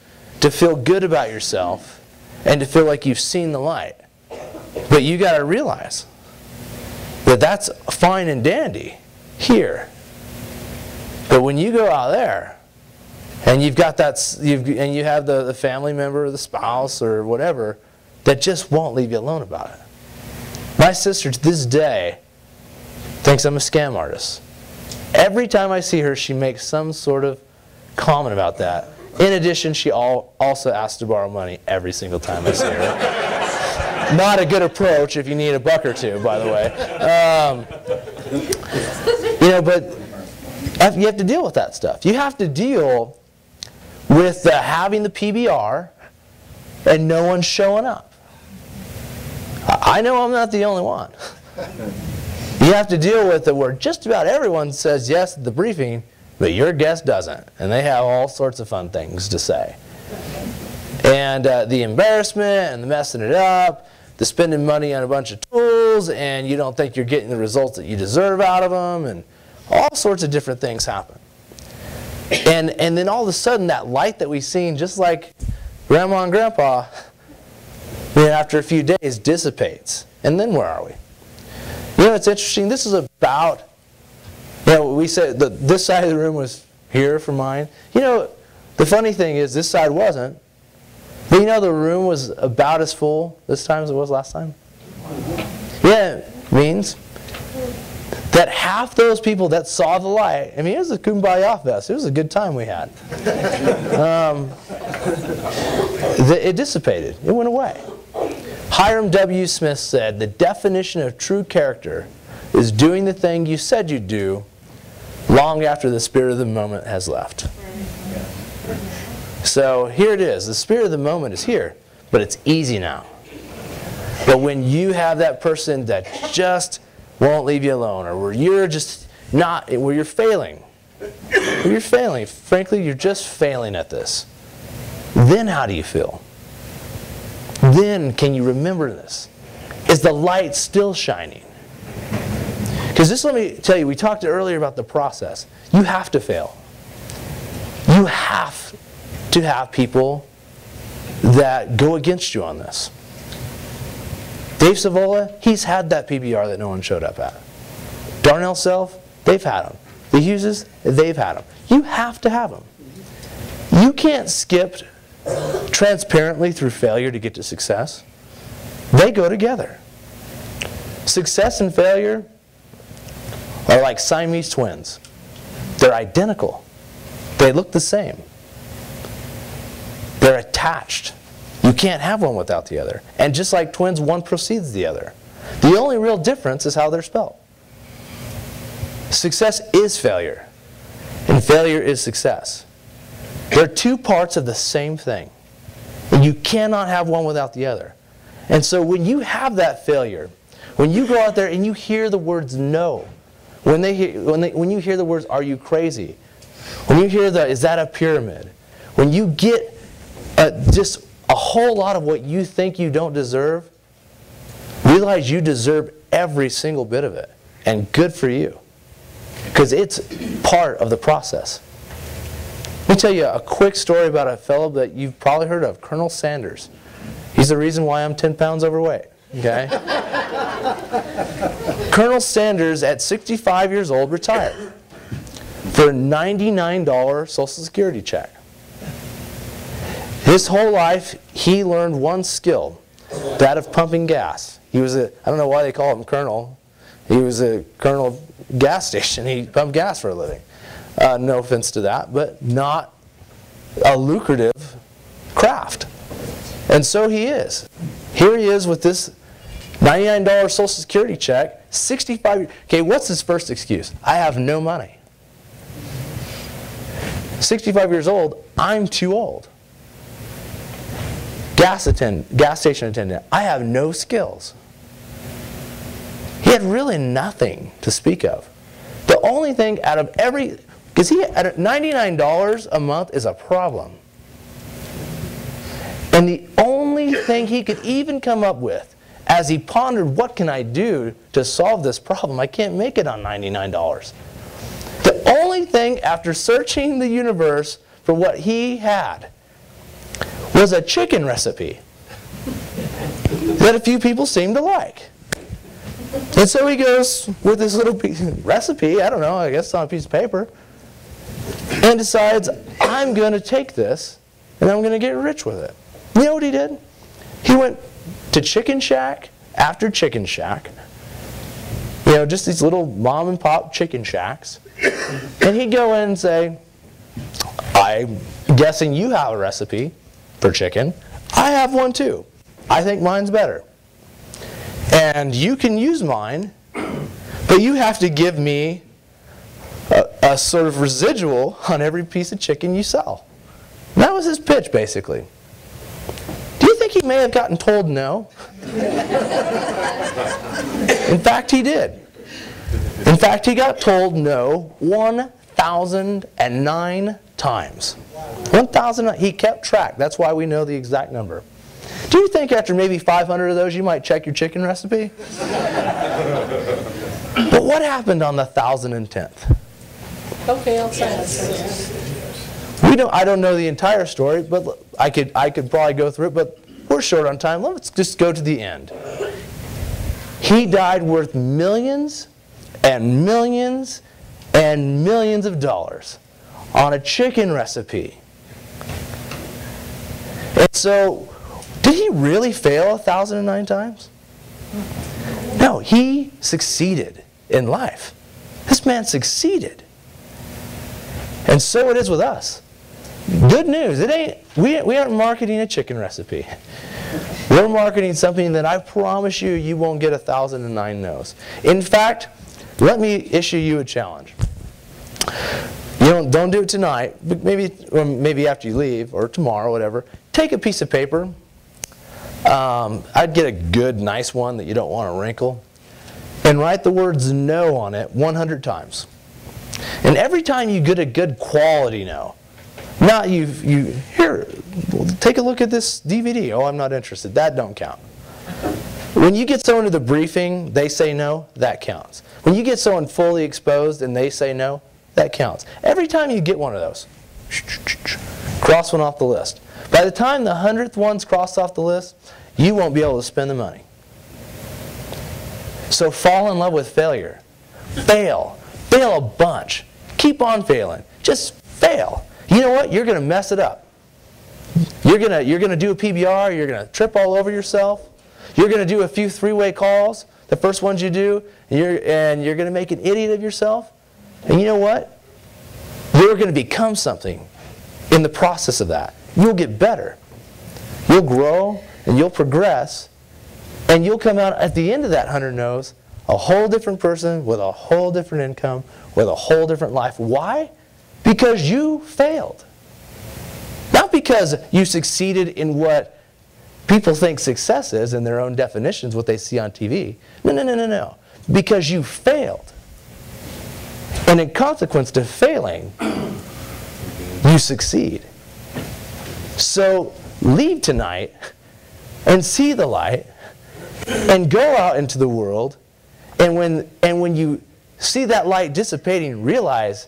to feel good about yourself, and to feel like you've seen the light. But you got to realize that that's fine and dandy here. But when you go out there, and you've got that, you've, and you have the, the family member or the spouse or whatever that just won't leave you alone about it. My sister, to this day, thinks I'm a scam artist. Every time I see her, she makes some sort of comment about that. In addition, she all, also asks to borrow money every single time I see her. Not a good approach if you need a buck or two, by the way. Um, you know, but you have to deal with that stuff. You have to deal with the, having the P B R and no one showing up. I know I'm not the only one. You have to deal with it where just about everyone says yes at the briefing, but your guest doesn't. And they have all sorts of fun things to say. And uh, the embarrassment and the messing it up, the spending money on a bunch of tools, and you don't think you're getting the results that you deserve out of them, and all sorts of different things happen. And, and then all of a sudden, that light that we've seen, just like Grandma and Grandpa, then after a few days, dissipates. And then where are we? You know, it's interesting. This is about, you know, we said the, this side of the room was here for mine. You know, the funny thing is this side wasn't. But you know, the room was about as full this time as it was last time. Yeah, it means that half those people that saw the light, I mean, it was a kumbaya fest. It was a good time we had. Um, it dissipated. It went away. Hiram W. Smith said, "The definition of true character is doing the thing you said you'd do long after the spirit of the moment has left." So here it is. The spirit of the moment is here, but it's easy now. But when you have that person that just won't leave you alone, or where you're just not, where you're failing, where you're failing, frankly, you're just failing at this, then how do you feel? Then can you remember this? Is the light still shining? Because this, let me tell you, we talked earlier about the process. You have to fail. You have to have people that go against you on this. Dave Savola, he's had that P B R that no one showed up at. Darnell Self, they've had them. The Hugheses, they've had them. You have to have them. You can't skip transparently through failure to get to success. They go together. Success and failure are like Siamese twins. They're identical. They look the same. They're attached. You can't have one without the other. And just like twins, one precedes the other. The only real difference is how they're spelled. Success is failure, and failure is success. They're two parts of the same thing. And you cannot have one without the other. And so when you have that failure, when you go out there and you hear the words no, when, they hear, when, they, when you hear the words, "Are you crazy?" When you hear the, "Is that a pyramid?" When you get uh, just a whole lot of what you think you don't deserve, realize you deserve every single bit of it. And good for you. Because it's part of the process. Let me tell you a quick story about a fellow that you've probably heard of, Colonel Sanders. He's the reason why I'm ten pounds overweight, okay? Colonel Sanders, at sixty-five years old, retired for a ninety-nine dollar Social Security check. His whole life, he learned one skill, that of pumping gas. He was a, I don't know why they call him Colonel. He was a Colonel of gas station. He pumped gas for a living. Uh, no offense to that, but not a lucrative craft. And so he is. Here he is with this ninety-nine dollar Social Security check, sixty-five. Okay, what's his first excuse? "I have no money." sixty-five years old, "I'm too old." Gas attendant, gas station attendant, "I have no skills." He had really nothing to speak of. The only thing out of every, because he at ninety-nine dollars a month is a problem. And the only thing he could even come up with as he pondered, "What can I do to solve this problem? I can't make it on ninety-nine dollars. The only thing, after searching the universe for what he had, was a chicken recipe that a few people seemed to like. And so he goes with this little piece of recipe, I don't know, I guess on a piece of paper, and decides, "I'm going to take this and I'm going to get rich with it." You know what he did? He went to chicken shack after chicken shack, you know, just these little mom and pop chicken shacks, and he'd go in and say, "I'm guessing you have a recipe for chicken. I have one too. I think mine's better. and you can use mine, but you have to give me a, a sort of residual on every piece of chicken you sell. And that was his pitch, basically. Do you think he may have gotten told no? In fact, he did. In fact, he got told no one thousand nine times. one thousand nine. He kept track. That's why we know the exact number. Do you think after maybe five hundred of those you might check your chicken recipe? But what happened on the one thousand tenth? Okay, I'll try that. We don't, I don't know the entire story, but I could, I could probably go through it, but we're short on time. Let's just go to the end. He died worth millions and millions and millions of dollars on a chicken recipe. And so, did he really fail one thousand nine times? No, he succeeded in life. This man succeeded. And so it is with us. Good news, it ain't, we, we aren't marketing a chicken recipe. We're marketing something that I promise you, you won't get one thousand nine no's. In fact, let me issue you a challenge. You don't, don't do it tonight, but maybe, or maybe after you leave, or tomorrow, whatever. Take a piece of paper. Um, I'd get a good, nice one that you don't want to wrinkle. And write the words no on it one hundred times. And every time you get a good quality no, not you, you here, take a look at this D V D. Oh, I'm not interested. That don't count. When you get someone to the briefing, they say no, that counts. When you get someone fully exposed and they say no, that counts. Every time you get one of those, cross one off the list. By the time the hundredth one's crossed off the list, you won't be able to spend the money. So fall in love with failure. Fail. Fail a bunch. Keep on failing. Just fail. You know what? You're going to mess it up. You're going to, you're going to do a P B R. You're going to trip all over yourself. You're going to do a few three-way calls, the first ones you do, and you're, and you're going to make an idiot of yourself. And you know what? You're going to become something in the process of that. You'll get better. You'll grow, and you'll progress, and you'll come out at the end of that hundred no's a whole different person with a whole different income, with a whole different life. Why? Because you failed. Not because you succeeded in what people think success is in their own definitions, what they see on T V. No, no, no, no, no. Because you failed. And in consequence to failing, you succeed. So leave tonight and see the light and go out into the world. And when, and when you see that light dissipating, realize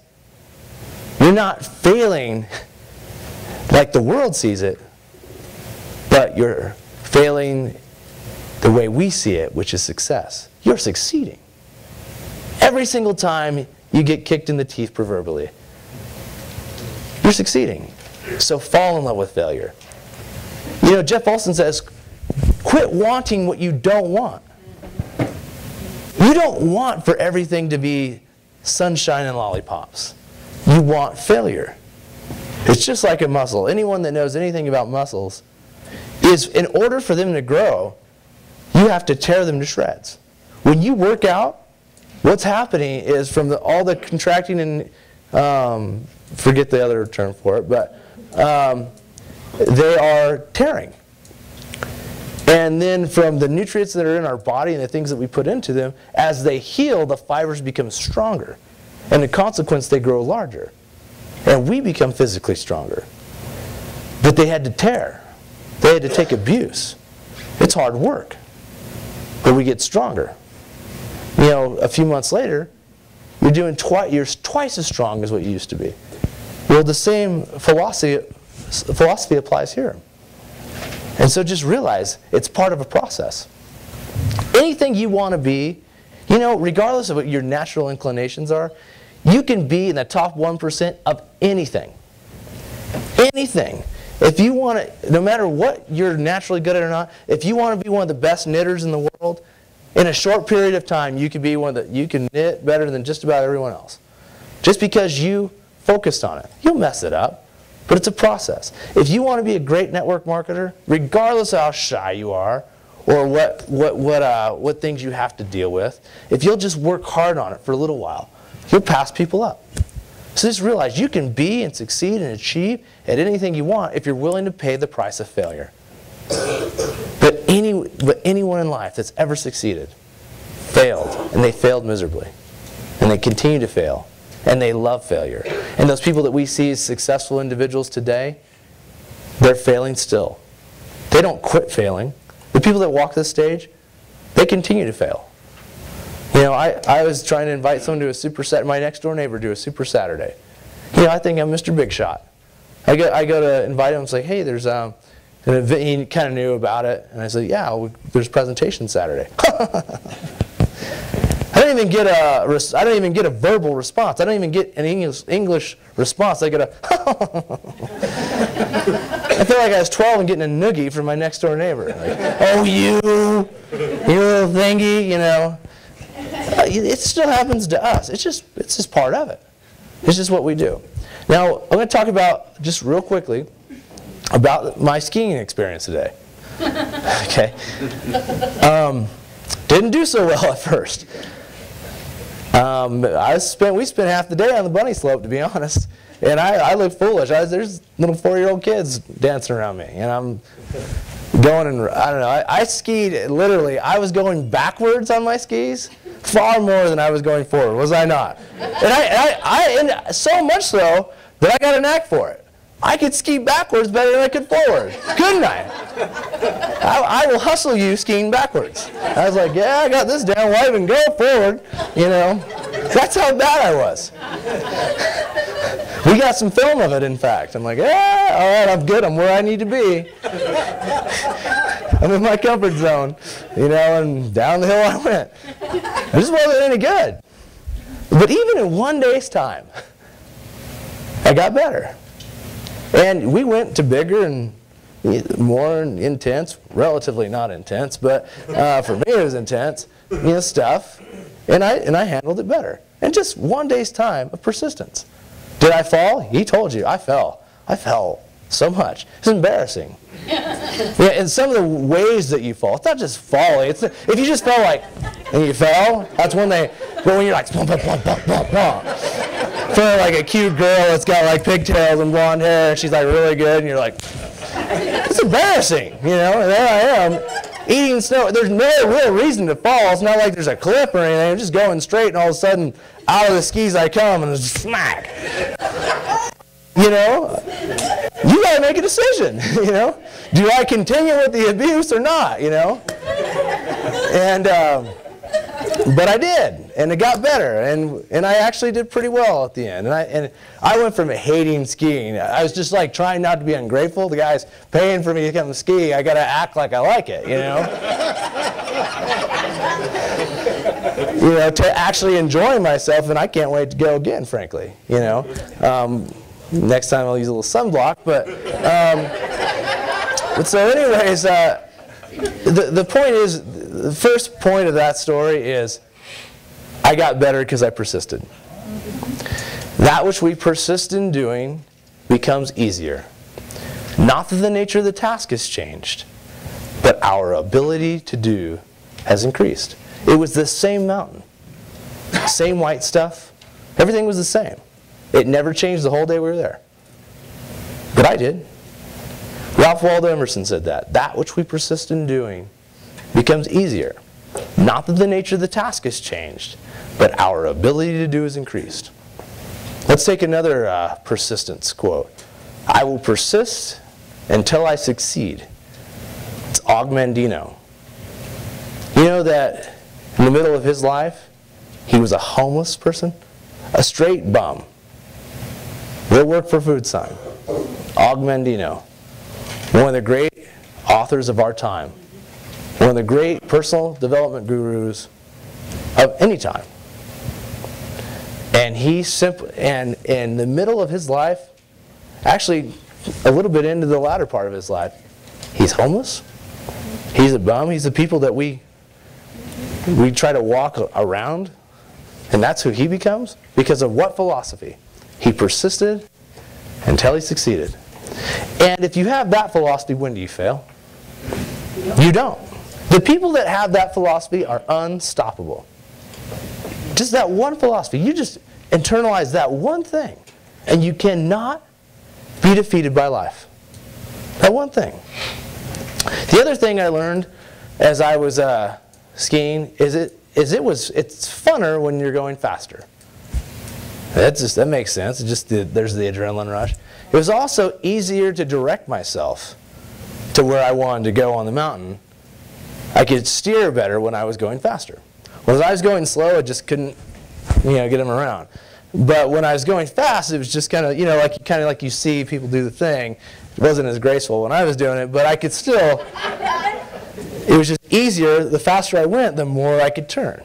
you're not failing like the world sees it. But you're failing the way we see it, which is success. You're succeeding. Every single time you get kicked in the teeth proverbially, you're succeeding. So fall in love with failure. You know, Jeff Olson says, quit wanting what you don't want. You don't want for everything to be sunshine and lollipops. You want failure. It's just like a muscle. Anyone that knows anything about muscles is, in order for them to grow, you have to tear them to shreds. When you work out, what's happening is from the, all the contracting and, um, forget the other term for it, but um, they are tearing. And then from the nutrients that are in our body and the things that we put into them, as they heal, the fibers become stronger. And in consequence, they grow larger. And we become physically stronger. But they had to tear. They had to take abuse. It's hard work. But we get stronger. You know, a few months later, you're doing twi you're twice as strong as what you used to be. Well, the same philosophy, philosophy applies here. And so just realize it's part of a process. Anything you want to be, you know, regardless of what your natural inclinations are, you can be in the top one percent of anything. Anything. If you want to, no matter what you're naturally good at or not, if you want to be one of the best knitters in the world, in a short period of time, you can be one that you can knit better than just about everyone else. Just because you focused on it. You'll mess it up, but it's a process. If you want to be a great network marketer, regardless of how shy you are or what, what, what, uh, what things you have to deal with, if you'll just work hard on it for a little while, you'll pass people up. So just realize you can be and succeed and achieve at anything you want if you're willing to pay the price of failure. But, any, but anyone in life that's ever succeeded failed, and they failed miserably, and they continue to fail, and they love failure. And those people that we see as successful individuals today, they're failing still. They don't quit failing. The people that walk this stage, they continue to fail. You know, I, I was trying to invite someone to a Super Saturday, my next door neighbor to a Super Saturday. You know, I think I'm Mister Big Shot. I go, I go to invite him, and say, hey, there's um, an event, he kind of knew about it. And I said, yeah, well, there's presentation Saturday. I don't even get a, I don't even get a verbal response. I don't even get an English, English response. I get a, I feel like I was twelve and getting a noogie from my next door neighbor. Like, oh, you, you little thingy, you know. It still happens to us. It's just, it's just part of it. It's just what we do. Now, I'm going to talk about, just real quickly, about my skiing experience today. Okay. Um, didn't do so well at first. Um, I spent, we spent half the day on the bunny slope, to be honest. And I, I looked foolish. I was, there's little four-year-old kids dancing around me. And I'm going, and I don't know. I, I skied, literally, I was going backwards on my skis far more than I was going forward, was I not? And, I, and, I, I, and so much so that I got a knack for it. I could ski backwards better than I could forward, couldn't I? I? I will hustle you skiing backwards. I was like, yeah, I got this down. Why even go forward? You know, that's how bad I was. We got some film of it, in fact. I'm like, yeah, all right, I'm good. I'm where I need to be. I'm in my comfort zone, you know, and down the hill I went. I just wasn't any good. But even in one day's time, I got better. And we went to bigger and more intense, relatively not intense, but uh, for me it was intense, you know, stuff. And I, and I handled it better. And just one day's time of persistence. Did I fall? He told you, I fell. I fell so much. It's embarrassing. Yeah, and some of the ways that you fall, it's not just falling. It's, if you just fell like, and you fell, that's when they, but when you're like, blah, blah, blah, blah, blah, blah. For like a cute girl that's got like pigtails and blonde hair, and she's like really good, and you're like, it's embarrassing, you know. And there I am, eating snow. There's no real reason to fall. It's not like there's a cliff or anything. I'm just going straight, and all of a sudden, out of the skis I come, and it's smack. You know, you gotta make a decision. You know, do I continue with the abuse or not? You know, and. Um, But I did, and it got better, and, and I actually did pretty well at the end. And I, and I went from hating skiing. I was just like trying not to be ungrateful. The guy's paying for me to come ski. I got to act like I like it, you know? You know, to actually enjoy myself, and I can't wait to go again, frankly, you know? Um, next time I'll use a little sunblock, but, um, but so anyways, uh, the, the point is, the first point of that story is I got better because I persisted. That which we persist in doing becomes easier. Not that the nature of the task has changed, but our ability to do has increased. It was the same mountain, same white stuff. Everything was the same. It never changed the whole day we were there. But I did. Ralph Waldo Emerson said that. That which we persist in doing becomes easier. Not that the nature of the task has changed, but our ability to do is increased. Let's take another uh, persistence quote. I will persist until I succeed. It's Og Mandino. You know that in the middle of his life, he was a homeless person, a straight bum. We'll work for food sign. Og Mandino, one of the great authors of our time. One of the great personal development gurus of any time. And he simply, and in the middle of his life, actually a little bit into the latter part of his life, he's homeless, he's a bum, he's the people that we, we try to walk around, and that's who he becomes because of what philosophy? He persisted until he succeeded. And if you have that philosophy, when do you fail? You don't. The people that have that philosophy are unstoppable. Just that one philosophy. You just internalize that one thing, and you cannot be defeated by life. That one thing. The other thing I learned as I was uh, skiing is it is it was it's funner when you're going faster. That just that makes sense. It's just the, there's the adrenaline rush. It was also easier to direct myself to where I wanted to go on the mountain. I could steer better when I was going faster. When I was going slow, I just couldn't, you know, get them around. But when I was going fast, it was just kind of, you know, like kind of like you see people do the thing. It wasn't as graceful when I was doing it, but I could still. It was just easier. The faster I went, the more I could turn.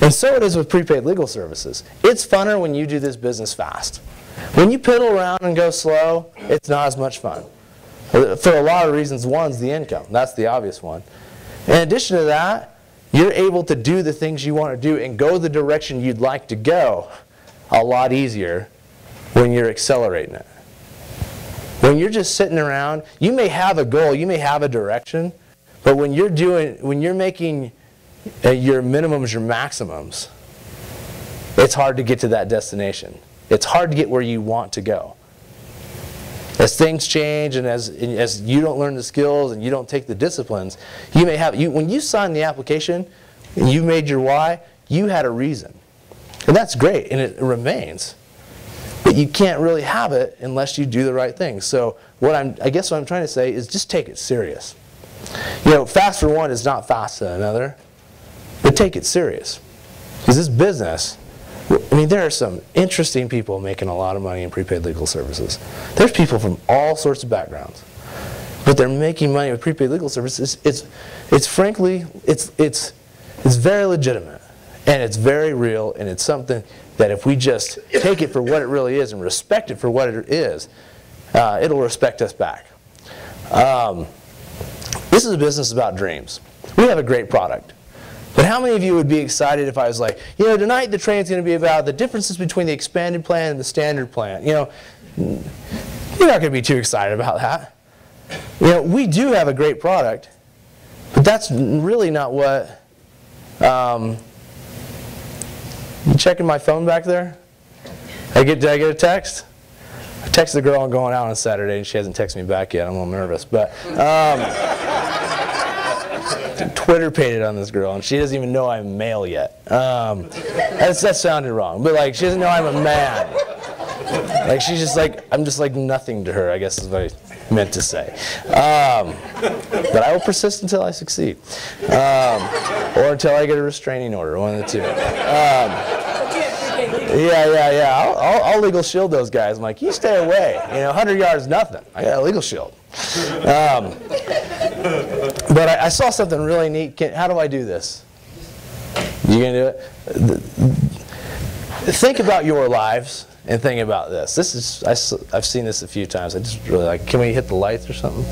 And so it is with prepaid legal services. It's funner when you do this business fast. When you piddle around and go slow, it's not as much fun. For a lot of reasons. One's the income. That's the obvious one. In addition to that, you're able to do the things you want to do and go the direction you'd like to go a lot easier when you're accelerating it. When you're just sitting around, you may have a goal, you may have a direction, but when you're doing, when you're making uh, your minimums your maximums, it's hard to get to that destination. It's hard to get where you want to go. As things change and as, as you don't learn the skills and you don't take the disciplines, you may have, you, when you signed the application and you made your why, you had a reason. And that's great, and it remains. But you can't really have it unless you do the right thing. So what I'm, I guess what I'm trying to say is just take it serious. You know, fast for one is not fast for another, but take it serious. Because this business, I mean, there are some interesting people making a lot of money in prepaid legal services. There's people from all sorts of backgrounds, but they're making money with prepaid legal services. It's, it's, it's frankly, it's, it's, it's very legitimate, and it's very real, and it's something that if we just take it for what it really is and respect it for what it is, uh, it'll respect us back. Um, this is a business about dreams. We have a great product. But how many of you would be excited if I was like, you know, tonight the train's going to be about the differences between the expanded plan and the standard plan. You know, you're not going to be too excited about that. You know, we do have a great product, but that's really not what... Um, you checking my phone back there? I get, did I get a text? I texted the girl I'm going out on Saturday, and she hasn't texted me back yet. I'm a little nervous, but... Um, Twitter painted on this girl, and she doesn't even know I'm male yet. Um, that's, that sounded wrong, but like she doesn't know I'm a man. Like she's just like I'm just like nothing to her. I guess is what I meant to say. Um, but I will persist until I succeed, um, or until I get a restraining order. One of the two. Um, yeah, yeah, yeah. I'll, I'll, I'll legal shield those guys. I'm like, you stay away. You know, one hundred yards, nothing. I got a legal shield. Um, but I, I saw something really neat. Can, how do I do this? You gonna do it? The, the, think about your lives and think about this. This is I, I've seen this a few times. I just really like. Can we hit the lights or something?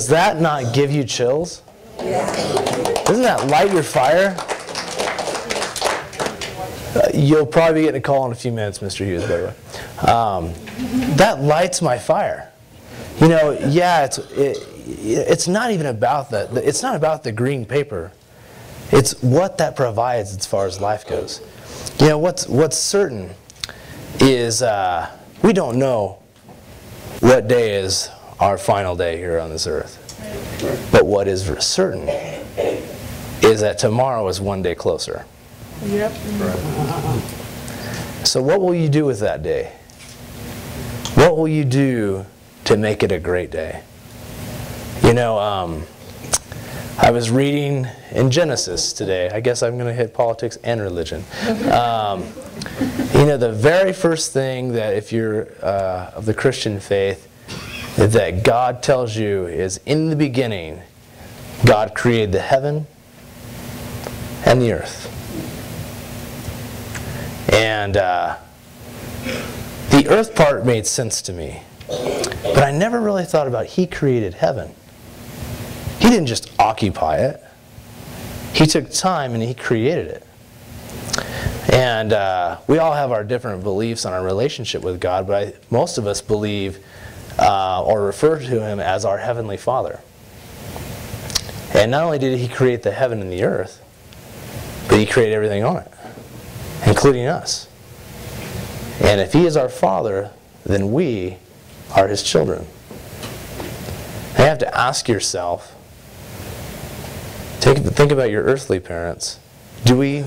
Does that not give you chills? Yeah. Doesn't that light your fire? Uh, you'll probably be getting a call in a few minutes, Mister Hughes, by the way. Um, that lights my fire. You know, yeah, it's, it, it's not even about that. It's not about the green paper. It's what that provides as far as life goes. You know, what's, what's certain is uh, we don't know what day is our final day here on this earth. But what is certain is that tomorrow is one day closer. Yep. So what will you do with that day? What will you do to make it a great day? You know, um, I was reading in Genesis today. I guess I'm going to hit politics and religion. Um, you know, the very first thing that if you're uh, of the Christian faith that God tells you is, in the beginning, God created the heaven and the earth. And uh, the earth part made sense to me. But I never really thought about He created heaven. He didn't just occupy it. He took time and He created it. And uh, we all have our different beliefs on our relationship with God, but I, most of us believe uh, or refer to Him as our Heavenly Father. And not only did He create the heaven and the earth, but He created everything on it, including us. And if He is our Father, then we are His children. You have to ask yourself, take, think about your earthly parents. Do we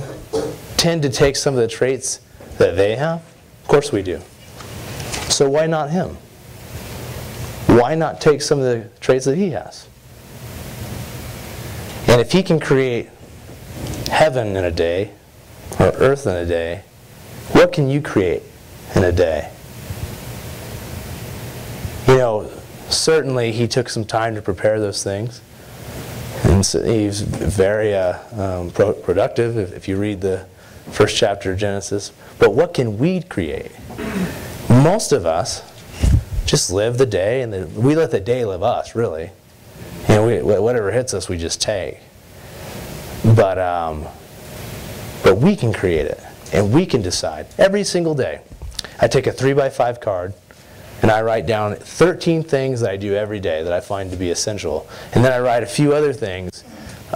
tend to take some of the traits that they have? Of course we do. So why not Him? Why not take some of the traits that He has? And if He can create heaven in a day, or earth in a day, what can you create in a day? You know, certainly He took some time to prepare those things. And so He's very uh, um, pro productive if, if you read the first chapter of Genesis. But what can we create? Most of us just live the day, and the, we let the day live us, really. You know, we, whatever hits us, we just take. But, um, but we can create it, and we can decide. Every single day, I take a three by five card, and I write down thirteen things that I do every day that I find to be essential. And then I write a few other things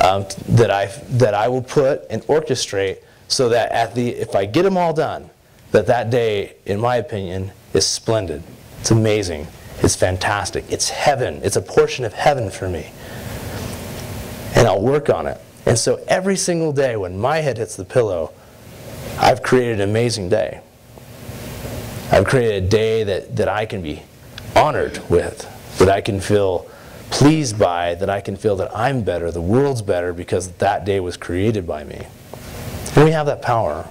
um, that, I, that I will put and orchestrate so that at the, if I get them all done, that that day, in my opinion, is splendid. It's amazing. It's fantastic. It's heaven. It's a portion of heaven for me. And I'll work on it. And so every single day when my head hits the pillow, I've created an amazing day. I've created a day that, that I can be honored with, that I can feel pleased by, that I can feel that I'm better, the world's better, because that day was created by me. And we have that power.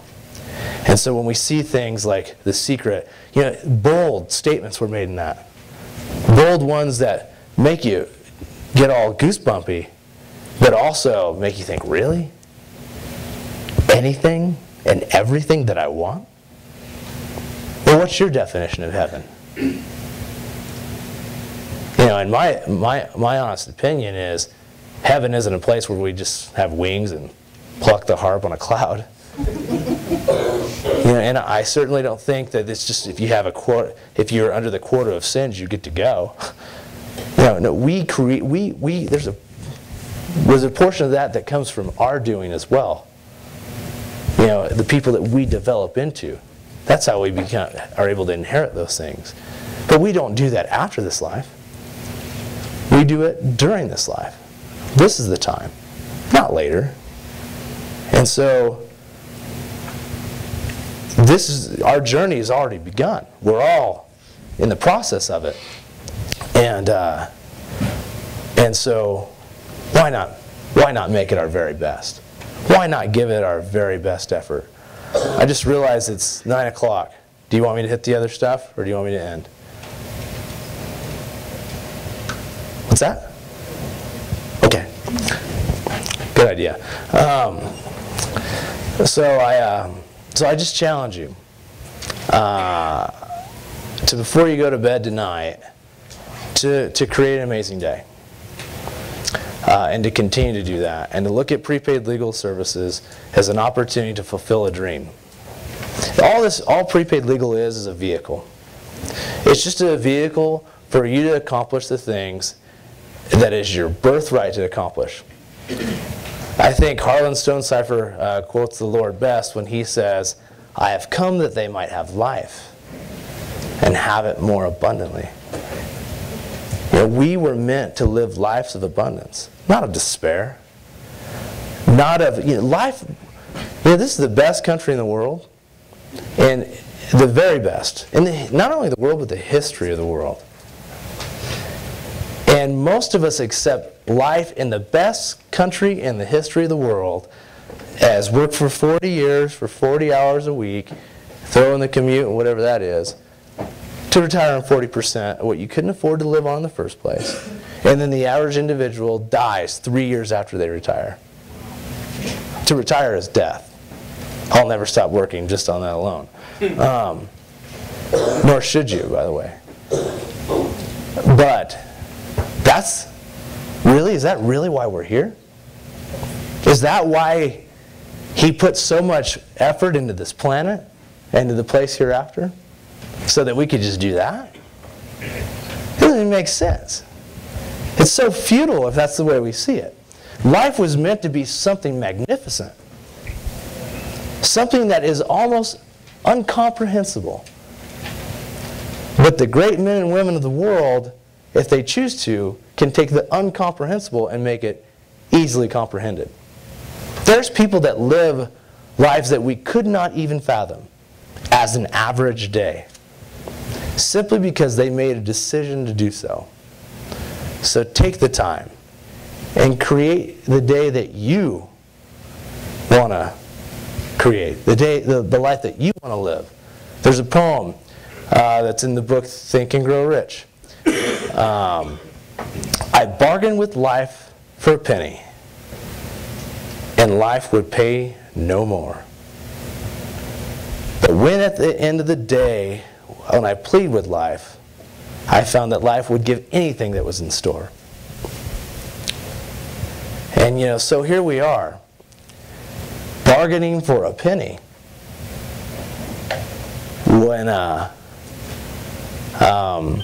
And so when we see things like The Secret, you know, bold statements were made in that. Bold ones that make you get all goosebumpy, but also make you think, really? Anything and everything that I want? Well, what's your definition of heaven? You know, and my, my, my honest opinion is heaven isn't a place where we just have wings and pluck the harp on a cloud. You know, and I certainly don't think that it's just if you have a quota, if you're under the quota of sins, you get to go. You know, no, we create, we, we, there's a, there's a portion of that that comes from our doing as well. You know, the people that we develop into. That's how we become, are able to inherit those things. But we don't do that after this life. We do it during this life. This is the time, not later. And so, this is, our journey has already begun. We're all in the process of it. And, uh, and so, why not, why not make it our very best? Why not give it our very best effort? I just realized it's nine o'clock. Do you want me to hit the other stuff, or do you want me to end? What's that? Okay. Good idea. Um, so, I, uh, so I just challenge you uh, to, before you go to bed tonight, to, to create an amazing day. uh, and to continue to do that, and to look at prepaid legal services as an opportunity to fulfill a dream. All this, all prepaid legal is, is a vehicle. It's just a vehicle for you to accomplish the things that is your birthright to accomplish. I think Harlan Stonecipher uh, quotes the Lord best when he says, "I have come that they might have life and have it more abundantly." You know, we were meant to live lives of abundance, not of despair. Not of, you know, life, you know, this is the best country in the world, and the very best. In the, not only the world, but the history of the world. And most of us accept life in the best country in the history of the world as work for forty years, for forty hours a week, throw in the commute and whatever that is, to retire on forty percent of what you couldn't afford to live on in the first place. And then the average individual dies three years after they retire. To retire is death. I'll never stop working just on that alone. Um, nor should you, by the way. But that's really, is that really why we're here? Is that why he put so much effort into this planet and to the place hereafter? So that we could just do that? It doesn't make sense. It's so futile if that's the way we see it. Life was meant to be something magnificent. Something that is almost incomprehensible. But the great men and women of the world, if they choose to, can take the incomprehensible and make it easily comprehended. There's people that live lives that we could not even fathom as an average day, simply because they made a decision to do so. So take the time and create the day that you want to create, the day, the, the life that you want to live. There's a poem uh, that's in the book Think and Grow Rich. Um, I bargained with life for a penny, and life would pay no more. But when at the end of the day, when I plead with life, I found that life would give anything that was in store. And you know, so here we are, bargaining for a penny, when uh, um,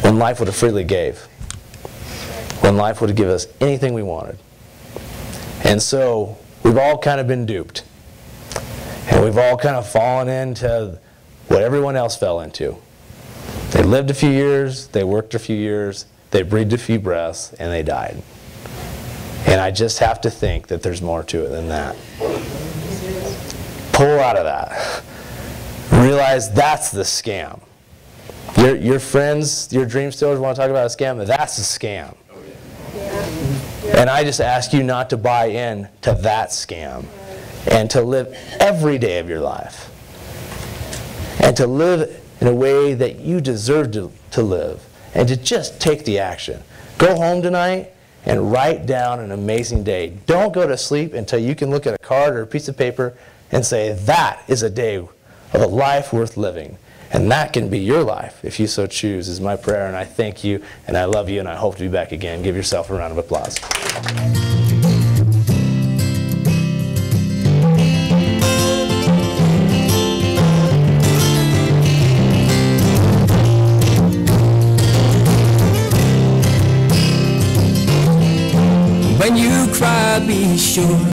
when life would have freely gave, when life would have given us anything we wanted. And so we've all kind of been duped. And we've all kind of fallen into what everyone else fell into. They lived a few years, they worked a few years, they breathed a few breaths, and they died. And I just have to think that there's more to it than that. Pull out of that. Realize that's the scam. Your, your friends, your dream stealers want to talk about a scam, that's a scam. And I just ask you not to buy in to that scam. And to live every day of your life. And to live in a way that you deserve to, to live. And to just take the action. Go home tonight and write down an amazing day. Don't go to sleep until you can look at a card or a piece of paper and say, that is a day of a life worth living. And that can be your life, if you so choose, is my prayer. And I thank you, and I love you, and I hope to be back again. Give yourself a round of applause. When you cry, be sure